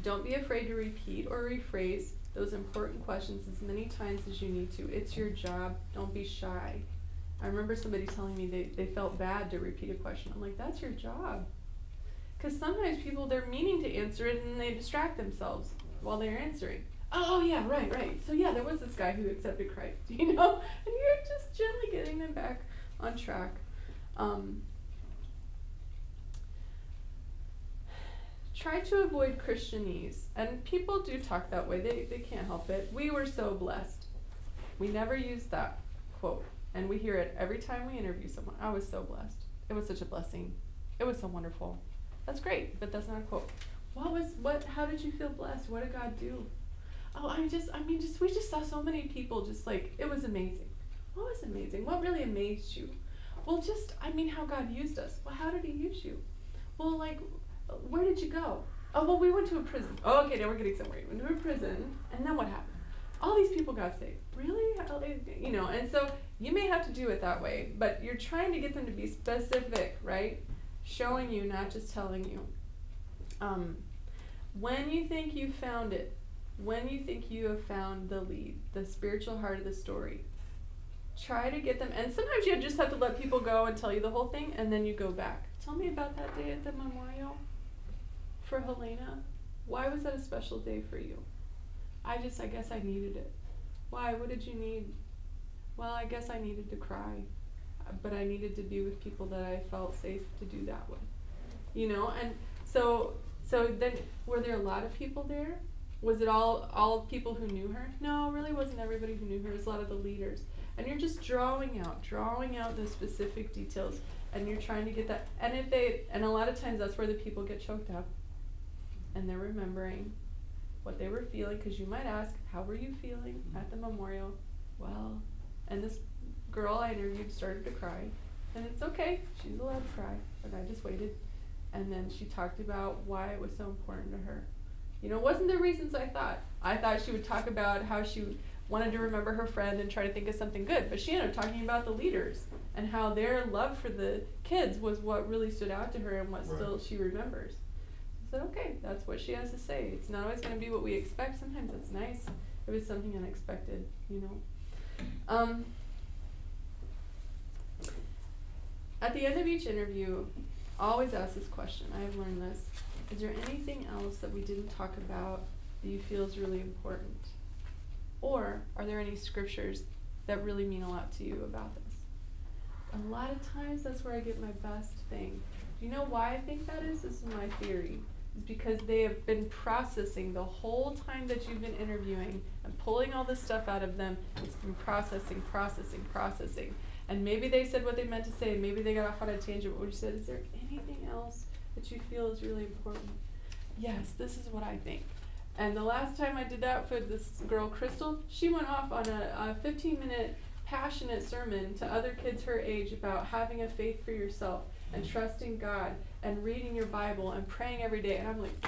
Don't be afraid to repeat or rephrase those important questions as many times as you need to. It's your job. Don't be shy. I remember somebody telling me they felt bad to repeat a question. I'm like, that's your job. Because sometimes people, they're meaning to answer it, and they distract themselves while they're answering. Oh, yeah, right, right. So, yeah, there was this guy who accepted Christ, you know? And you're just gently getting them back on track. Try to avoid Christianese. And people do talk that way. They can't help it. We were so blessed. We never use that quote. And we hear it every time we interview someone. I was so blessed. It was such a blessing. It was so wonderful. That's great, but that's not a quote. How did you feel blessed? What did God do? Oh, we just saw so many people just like, it was amazing. What was amazing? What really amazed you? Well, how God used us. Well, how did he use you? Well, like, where did you go? Oh, well, we went to a prison. Oh, okay, now we're getting somewhere. We went to a prison, and then what happened? All these people got saved. Really? You know, and so you may have to do it that way, but you're trying to get them to be specific, right? Showing you, not just telling you. When you think you found it, when you think you have found the lead, the spiritual heart of the story, try to get them, and sometimes you just have to let people go and tell you the whole thing, and then you go back. Tell me about that day at the memorial for Helena. Why was that a special day for you? I guess I needed it. Why? What did you need? Well, I guess I needed to cry, but I needed to be with people that I felt safe to do that with. You know, and so then, were there a lot of people there? Was it all people who knew her? No, really wasn't everybody who knew her. It was a lot of the leaders. And you're just drawing out the specific details, and you're trying to get that. And a lot of times that's where the people get choked up, and they're remembering what they were feeling, because you might ask, how were you feeling at the memorial? Well, and this girl I interviewed started to cry, and it's okay, she's allowed to cry, but I just waited. And then she talked about why it was so important to her. You know, it wasn't the reasons I thought. I thought she would talk about how she wanted to remember her friend and try to think of something good, but she ended up talking about the leaders and how their love for the kids was what really stood out to her and what still she remembers. I said, okay, that's what she has to say. It's not always going to be what we expect. Sometimes it's nice. It was something unexpected, you know. At the end of each interview, always ask this question. I have learned this. Is there anything else that we didn't talk about that you feel is really important? Or are there any scriptures that really mean a lot to you about this? A lot of times that's where I get my best thing. Do you know why I think that is? This is my theory. It's because they have been processing the whole time that you've been interviewing and pulling all this stuff out of them. It's been processing. And maybe they said what they meant to say, and maybe they got off on a tangent, but we said, is there anything else that you feel is really important? Yes, this is what I think. And the last time I did that for this girl, Crystal, she went off on a 15-minute passionate sermon to other kids her age about having a faith for yourself and trusting God and reading your Bible and praying every day. And I'm like,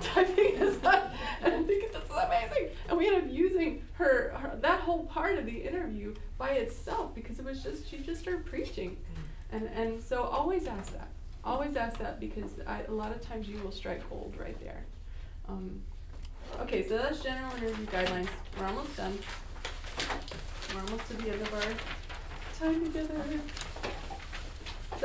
typing this up, and I'm thinking, this is amazing. And we ended up using her that whole part of the interview by itself, because it was just, she just started preaching. And so always ask that. Always ask that, because a lot of times you will strike gold right there. Okay, so that's general interview guidelines. We're almost done. We're almost to the end of our time together.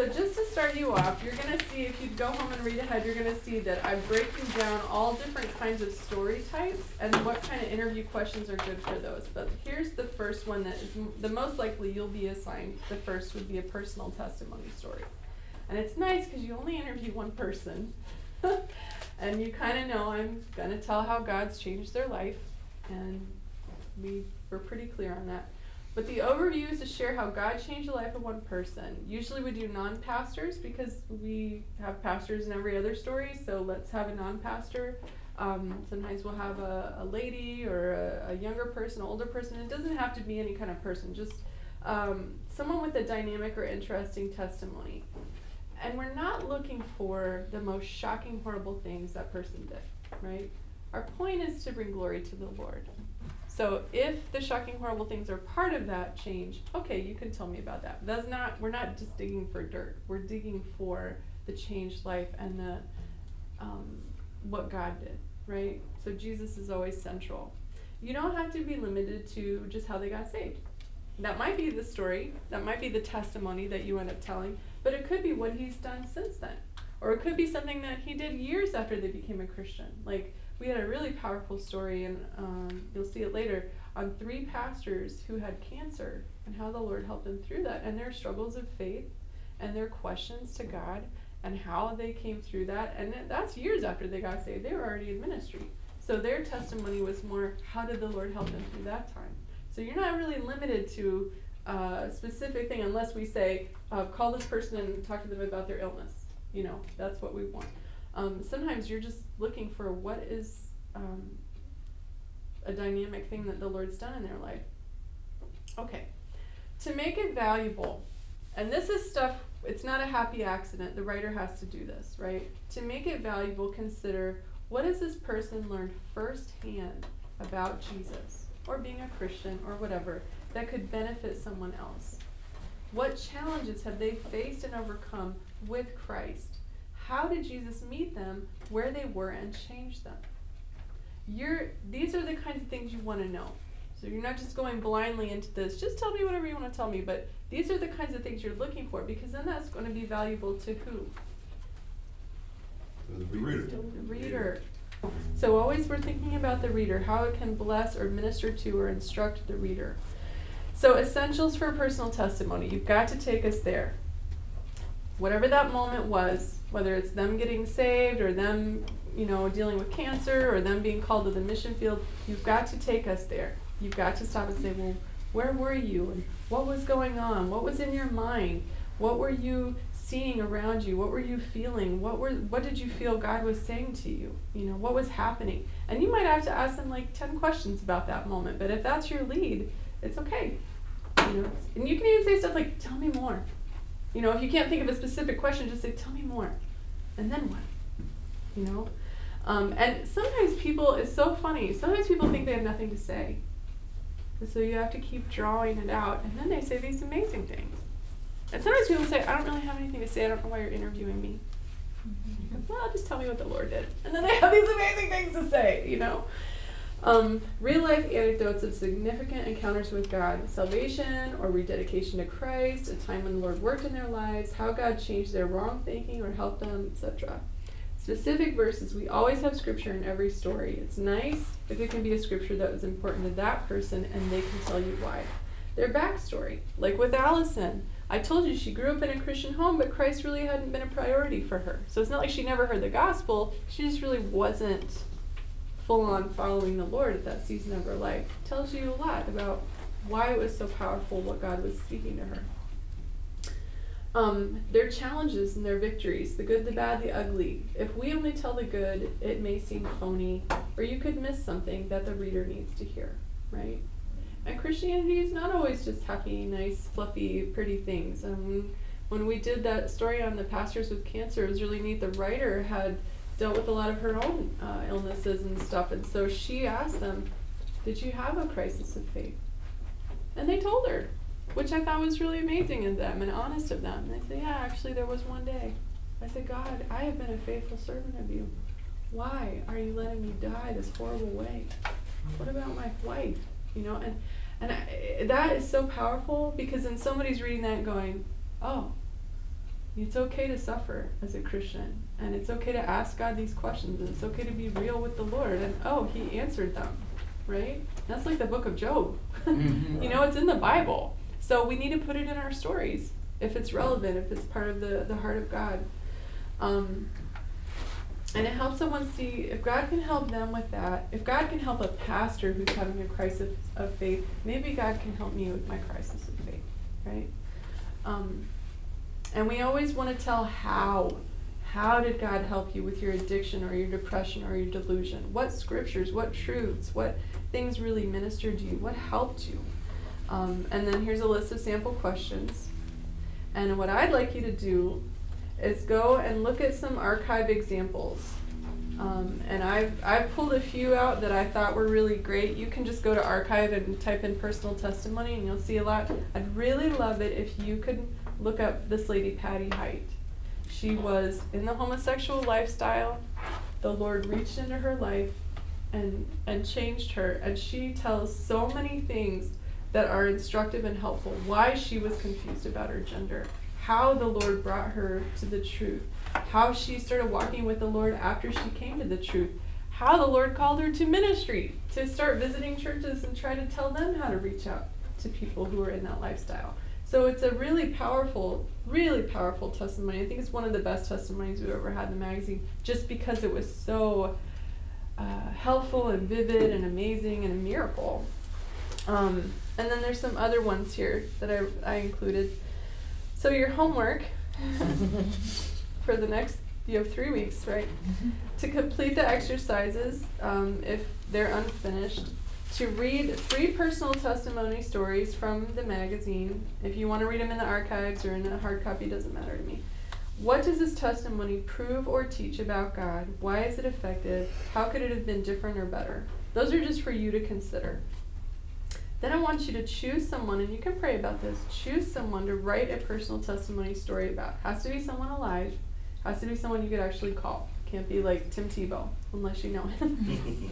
So just to start you off, you're going to see, if you go home and read ahead, you're going to see that I'm breaking down all different kinds of story types and what kind of interview questions are good for those. But here's the first one that is the most likely you'll be assigned. The first would be a personal testimony story. And it's nice because you only interview one person. And you kind of know I'm going to tell how God's changed their life. And we were pretty clear on that. But the overview is to share how God changed the life of one person. Usually we do non-pastors because we have pastors in every other story, so let's have a non-pastor. Sometimes we'll have a lady or a younger person, older person. It doesn't have to be any kind of person, just someone with a dynamic or interesting testimony. And we're not looking for the most shocking, horrible things that person did, right? Our point is to bring glory to the Lord. So if the shocking, horrible things are part of that change, okay, you can tell me about that. That's not, we're not just digging for dirt. We're digging for the changed life and the what God did, right? So Jesus is always central. You don't have to be limited to just how they got saved. That might be the story. That might be the testimony that you end up telling. But it could be what he's done since then. Or it could be something that he did years after they became a Christian. Like, we had a really powerful story, and you'll see it later, on three pastors who had cancer and how the Lord helped them through that and their struggles of faith and their questions to God and how they came through that. And that's years after they got saved. They were already in ministry. So their testimony was more, how did the Lord help them through that time? So you're not really limited to a specific thing unless we say, call this person and talk to them about their illness. You know, that's what we want. Sometimes you're just looking for what is a dynamic thing that the Lord's done in their life. Okay, to make it valuable, and this is stuff, it's not a happy accident, the writer has to do this, right? To make it valuable, consider what has this person learned firsthand about Jesus or being a Christian or whatever that could benefit someone else? What challenges have they faced and overcome with Christ? How did Jesus meet them where they were and change them? These are the kinds of things you want to know. So you're not just going blindly into this, just tell me whatever you want to tell me, but these are the kinds of things you're looking for, because then that's going to be valuable to who? The reader. The reader. So always we're thinking about the reader, how it can bless or minister to or instruct the reader. So essentials for personal testimony, you've got to take us there. Whatever that moment was, whether it's them getting saved or them, you know, dealing with cancer or them being called to the mission field, you've got to take us there. You've got to stop and say, well, where were you? And what was going on? What was in your mind? What were you seeing around you? What were you feeling? What did you feel God was saying to you? You know, what was happening? And you might have to ask them like 10 questions about that moment, but if that's your lead, it's okay. You know, and you can even say stuff like, tell me more. You know, if you can't think of a specific question, just say, tell me more. And then what? You know? And sometimes people, it's so funny, sometimes people think they have nothing to say. And so you have to keep drawing it out. And then they say these amazing things. And sometimes people say, I don't really have anything to say. I don't know why you're interviewing me. Well, just tell me what the Lord did. And then they have these amazing things to say, you know? Real-life anecdotes of significant encounters with God, salvation or rededication to Christ, a time when the Lord worked in their lives, how God changed their wrong thinking or helped them, etc. Specific verses. We always have scripture in every story. It's nice if it can be a scripture that was important to that person and they can tell you why. Their backstory. Like with Allison. I told you she grew up in a Christian home, but Christ really hadn't been a priority for her. So it's not like she never heard the gospel. She just really wasn't on following the Lord at that season of her life. Tells you a lot about why it was so powerful, what God was speaking to her. Their challenges and their victories, the good, the bad, the ugly. If we only tell the good, it may seem phony, or you could miss something that the reader needs to hear, right? And Christianity is not always just happy, nice, fluffy, pretty things. When we did that story on the pastors with cancer, it was really neat. The writer had dealt with a lot of her own illnesses and stuff, and so she asked them, did you have a crisis of faith? And they told her, which I thought was really amazing of them and honest of them. And they said, yeah, actually there was one day. I said, God, I have been a faithful servant of you. Why are you letting me die this horrible way? What about my wife? You know, and that is so powerful, because then somebody's reading that and going, oh, It's okay to suffer as a Christian, and it's okay to ask God these questions, and it's okay to be real with the Lord, and oh, he answered them, right? That's like the book of Job. You know, it's in the Bible. So we need to put it in our stories, if it's relevant, if it's part of the heart of God. And it helps someone see, if God can help them with that, if God can help a pastor who's having a crisis of faith, maybe God can help me with my crisis of faith, right? And we always want to tell how. How did God help you with your addiction or your depression or your delusion? What scriptures, what truths, what things really ministered to you? What helped you? And then here's a list of sample questions. And what I'd like you to do is go and look at some archive examples. And I've pulled a few out that I thought were really great. You can just go to archive and type in personal testimony and you'll see a lot. I'd really love it if you could look up this lady, Patty Height. She was in the homosexual lifestyle. The Lord reached into her life and changed her. And she tells so many things that are instructive and helpful. Why she was confused about her gender. How the Lord brought her to the truth. How she started walking with the Lord after she came to the truth. How the Lord called her to ministry, to start visiting churches and try to tell them how to reach out to people who are in that lifestyle. So it's a really powerful testimony. I think it's one of the best testimonies we've ever had in the magazine, just because it was so helpful and vivid and amazing and a miracle. And then there's some other ones here that I included. So your homework for the next, you have 3 weeks, right? To complete the exercises, if they're unfinished, to read 3 personal testimony stories from the magazine. If you want to read them in the archives or in a hard copy, doesn't matter to me. What does this testimony prove or teach about God? Why is it effective? How could it have been different or better? Those are just for you to consider. Then I want you to choose someone, and you can pray about this, choose someone to write a personal testimony story about. Has to be someone alive. Has to be someone you could actually call. Can't be like Tim Tebow, unless you know him.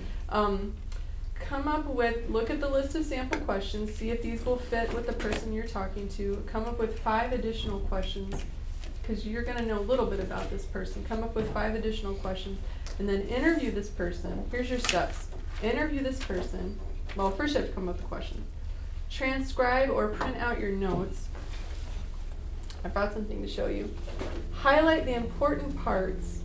Come up with, look at the list of sample questions, see if these will fit with the person you're talking to. Come up with 5 additional questions, because you're going to know a little bit about this person. Come up with 5 additional questions, and then interview this person. Here's your steps. Interview this person. Well, first you have to come up with questions. Transcribe or print out your notes. I brought something to show you. Highlight the important parts.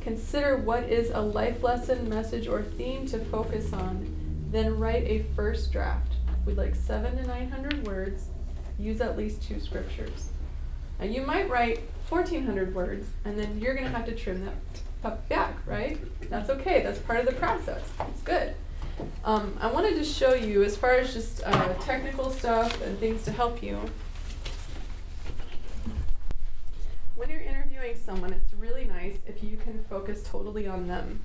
Consider what is a life lesson, message, or theme to focus on. Then write a first draft with like 700 to 900 words. Use at least 2 scriptures. Now you might write 1,400 words, and then you're gonna have to trim that up back, right? That's okay, that's part of the process, it's good. I wanted to show you, as far as just technical stuff and things to help you, when you're interviewing someone, it's really nice if you can focus totally on them.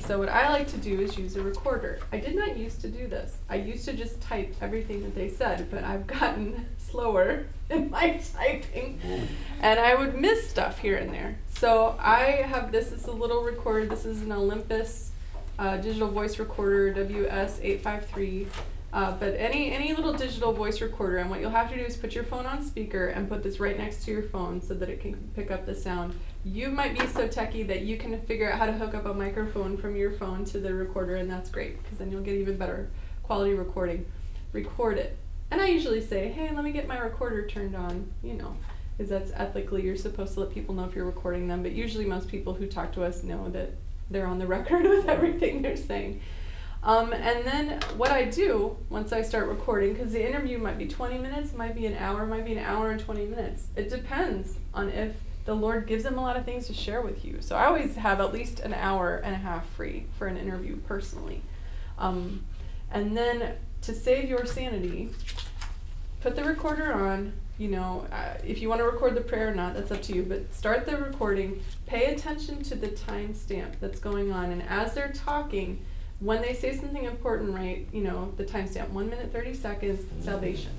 So what I like to do is use a recorder. I did not used to do this. I used to just type everything that they said, but I've gotten slower in my typing, and I would miss stuff here and there. So I have this is a little recorder. This is an Olympus digital voice recorder, WS853. But any little digital voice recorder, and what you'll have to do is put your phone on speaker and put this right next to your phone so that it can pick up the sound. You might be so techie that you can figure out how to hook up a microphone from your phone to the recorder, and that's great, because then you'll get even better quality recording. Record it. And I usually say, hey, let me get my recorder turned on, you know, because that's ethically, you're supposed to let people know if you're recording them, but usually most people who talk to us know that they're on the record with everything they're saying. And then what I do once I start recording, because the interview might be 20 minutes, might be an hour, might be an hour and 20 minutes. It depends on if the Lord gives them a lot of things to share with you. So I always have at least an hour and a half free for an interview personally. And then to save your sanity, put the recorder on. You know, if you want to record the prayer or not, that's up to you, but start the recording. Pay attention to the timestamp that's going on, and as they're talking, when they say something important, right, you know, the timestamp, 1 minute, 30 seconds, salvation.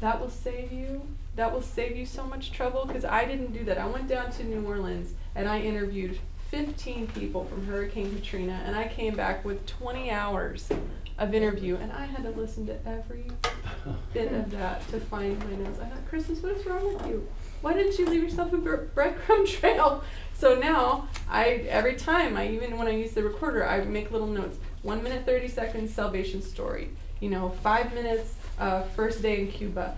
That will save you. That will save you so much trouble, because I didn't do that. I went down to New Orleans, and I interviewed 15 people from Hurricane Katrina, and I came back with 20 hours of interview, and I had to listen to every bit of that to find my notes. I thought, Christmas, what is wrong with you? why didn't you leave yourself a breadcrumb trail? So now, every time, even when I use the recorder, I make little notes. 1 minute, 30 seconds, salvation story. You know, 5 minutes, first day in Cuba.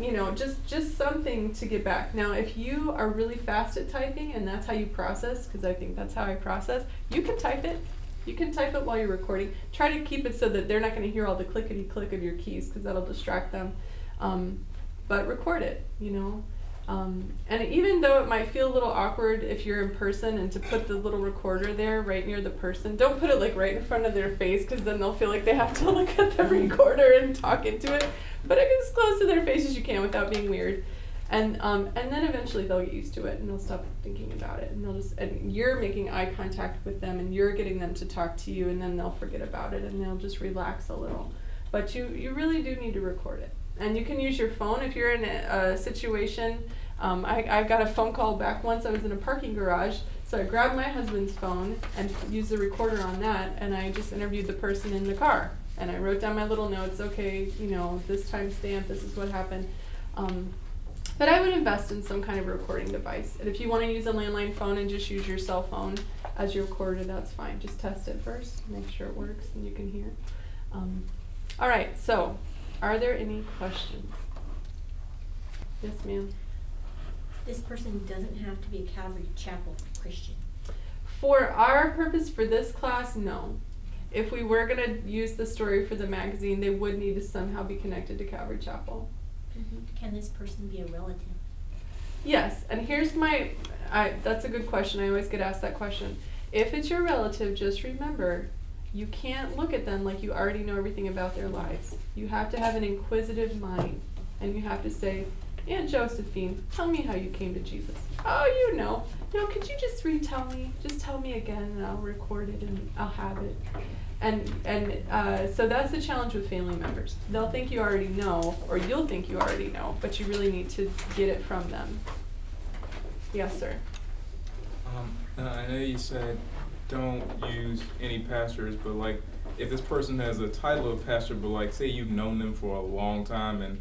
You know, just something to get back. Now, if you are really fast at typing and that's how you process, because I think that's how I process, you can type it. You can type it while you're recording. Try to keep it so that they're not going to hear all the clickety-click of your keys, because that'll distract them. But record it, you know. And even though it might feel a little awkward if you're in person and to put the little recorder there right near the person, don't put it like right in front of their face, because then they'll feel like they have to look at the recorder and talk into it. But it gets as close to their face as you can without being weird. And then eventually they'll get used to it and they'll stop thinking about it. And they'll just, and you're making eye contact with them and you're getting them to talk to you, and then they'll forget about it and they'll just relax a little. But you really do need to record it. And you can use your phone if you're in a situation. I got a phone call back once. I was in a parking garage, so I grabbed my husband's phone and used the recorder on that, and I just interviewed the person in the car. And I wrote down my little notes, okay, you know, this timestamp, this is what happened. But I would invest in some kind of recording device. And if you want to use a landline phone and just use your cell phone as your recorder, that's fine. Just test it first, make sure it works, and you can hear. All right, so. Are there any questions? Yes, ma'am. This person doesn't have to be a Calvary Chapel Christian. For our purpose for this class, no. If we were going to use the story for the magazine, they would need to somehow be connected to Calvary Chapel. Mm-hmm. Can this person be a relative? Yes, and here's my, that's a good question. I always get asked that question. If it's your relative, just remember, you can't look at them like you already know everything about their lives. You have to have an inquisitive mind, and you have to say, Aunt Josephine, tell me how you came to Jesus. Oh, you know. No, could you just retell me? Just tell me again, and I'll record it, and I'll have it. And so that's the challenge with family members. They'll think you already know, or you'll think you already know, but you really need to get it from them. Yes, sir? I know you said, don't use any pastors, but like if this person has a title of pastor, but like say you've known them for a long time and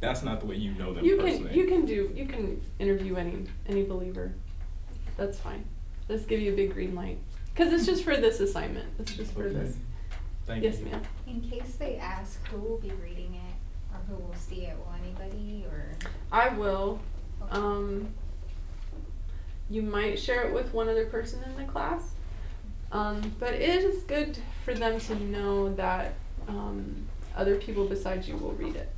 that's not the way you know them personally. You can interview any believer. That's fine. Let's give you a big green light. Because it's just for this assignment. It's just for this. Thank you. Yes, ma'am. In case they ask who will be reading it or who will see it, will anybody or? I will. Okay. You might share it with one other person in the class. But it is good for them to know that other people besides you will read it.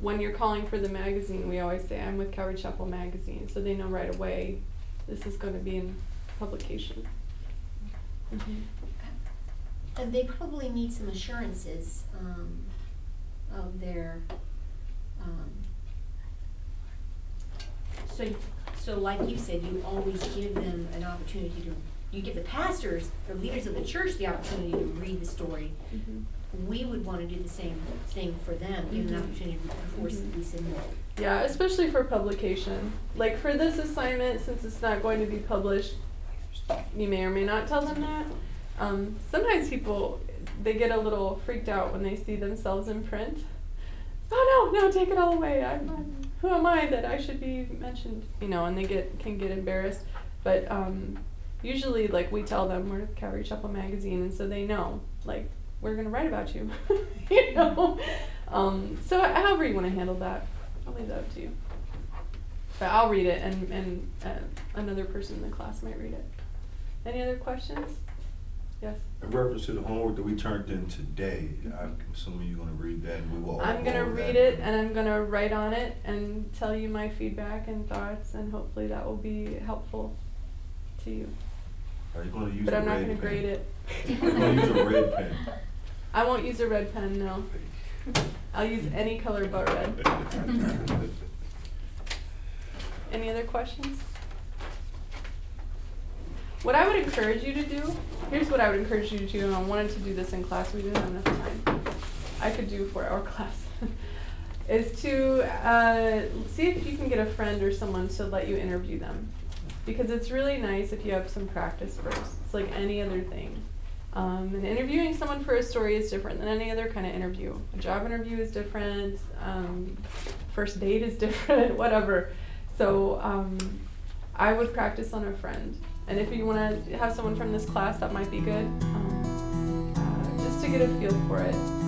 When you're calling for the magazine, we always say, I'm with Calvary Chapel Magazine, so they know right away this is going to be in publication. Mm-hmm. And they probably need some assurances of their... So like you said, you always give them an opportunity to... You give the pastors, the leaders of the church, the opportunity to read the story. Mm-hmm. We would want to do the same thing for them, give them an opportunity before we submit. Yeah, especially for publication. Like for this assignment, since it's not going to be published, you may or may not tell them that. Sometimes people, they get a little freaked out when they see themselves in print. Oh no, take it all away. Who am I that I should be mentioned? You know, and they can get embarrassed. But usually, like, we tell them we're Calvary Chapel Magazine, and so they know, like, we're going to write about you, you know? So however you want to handle that, I'll leave that up to you. But I'll read it, and another person in the class might read it. Any other questions? Yes? In reference to the homework that we turned in today, I'm assuming you're going to read that, and we will all I'm going to read it, and I'm going to write on it and tell you my feedback and thoughts, and hopefully that will be helpful to you. Are you going to use but a I'm not going to grade it. Are you going to use a red pen? I won't use a red pen, no. I'll use any color but red. Any other questions? What I would encourage you to do, here's what I would encourage you to do, and I wanted to do this in class, we didn't have enough time. I could do for our class. Is to see if you can get a friend or someone to let you interview them. Because it's really nice if you have some practice first. It's like any other thing. And interviewing someone for a story is different than any other kind of interview. A job interview is different. first date is different, whatever. So I would practice on a friend. And if you want to have someone from this class, that might be good, just to get a feel for it.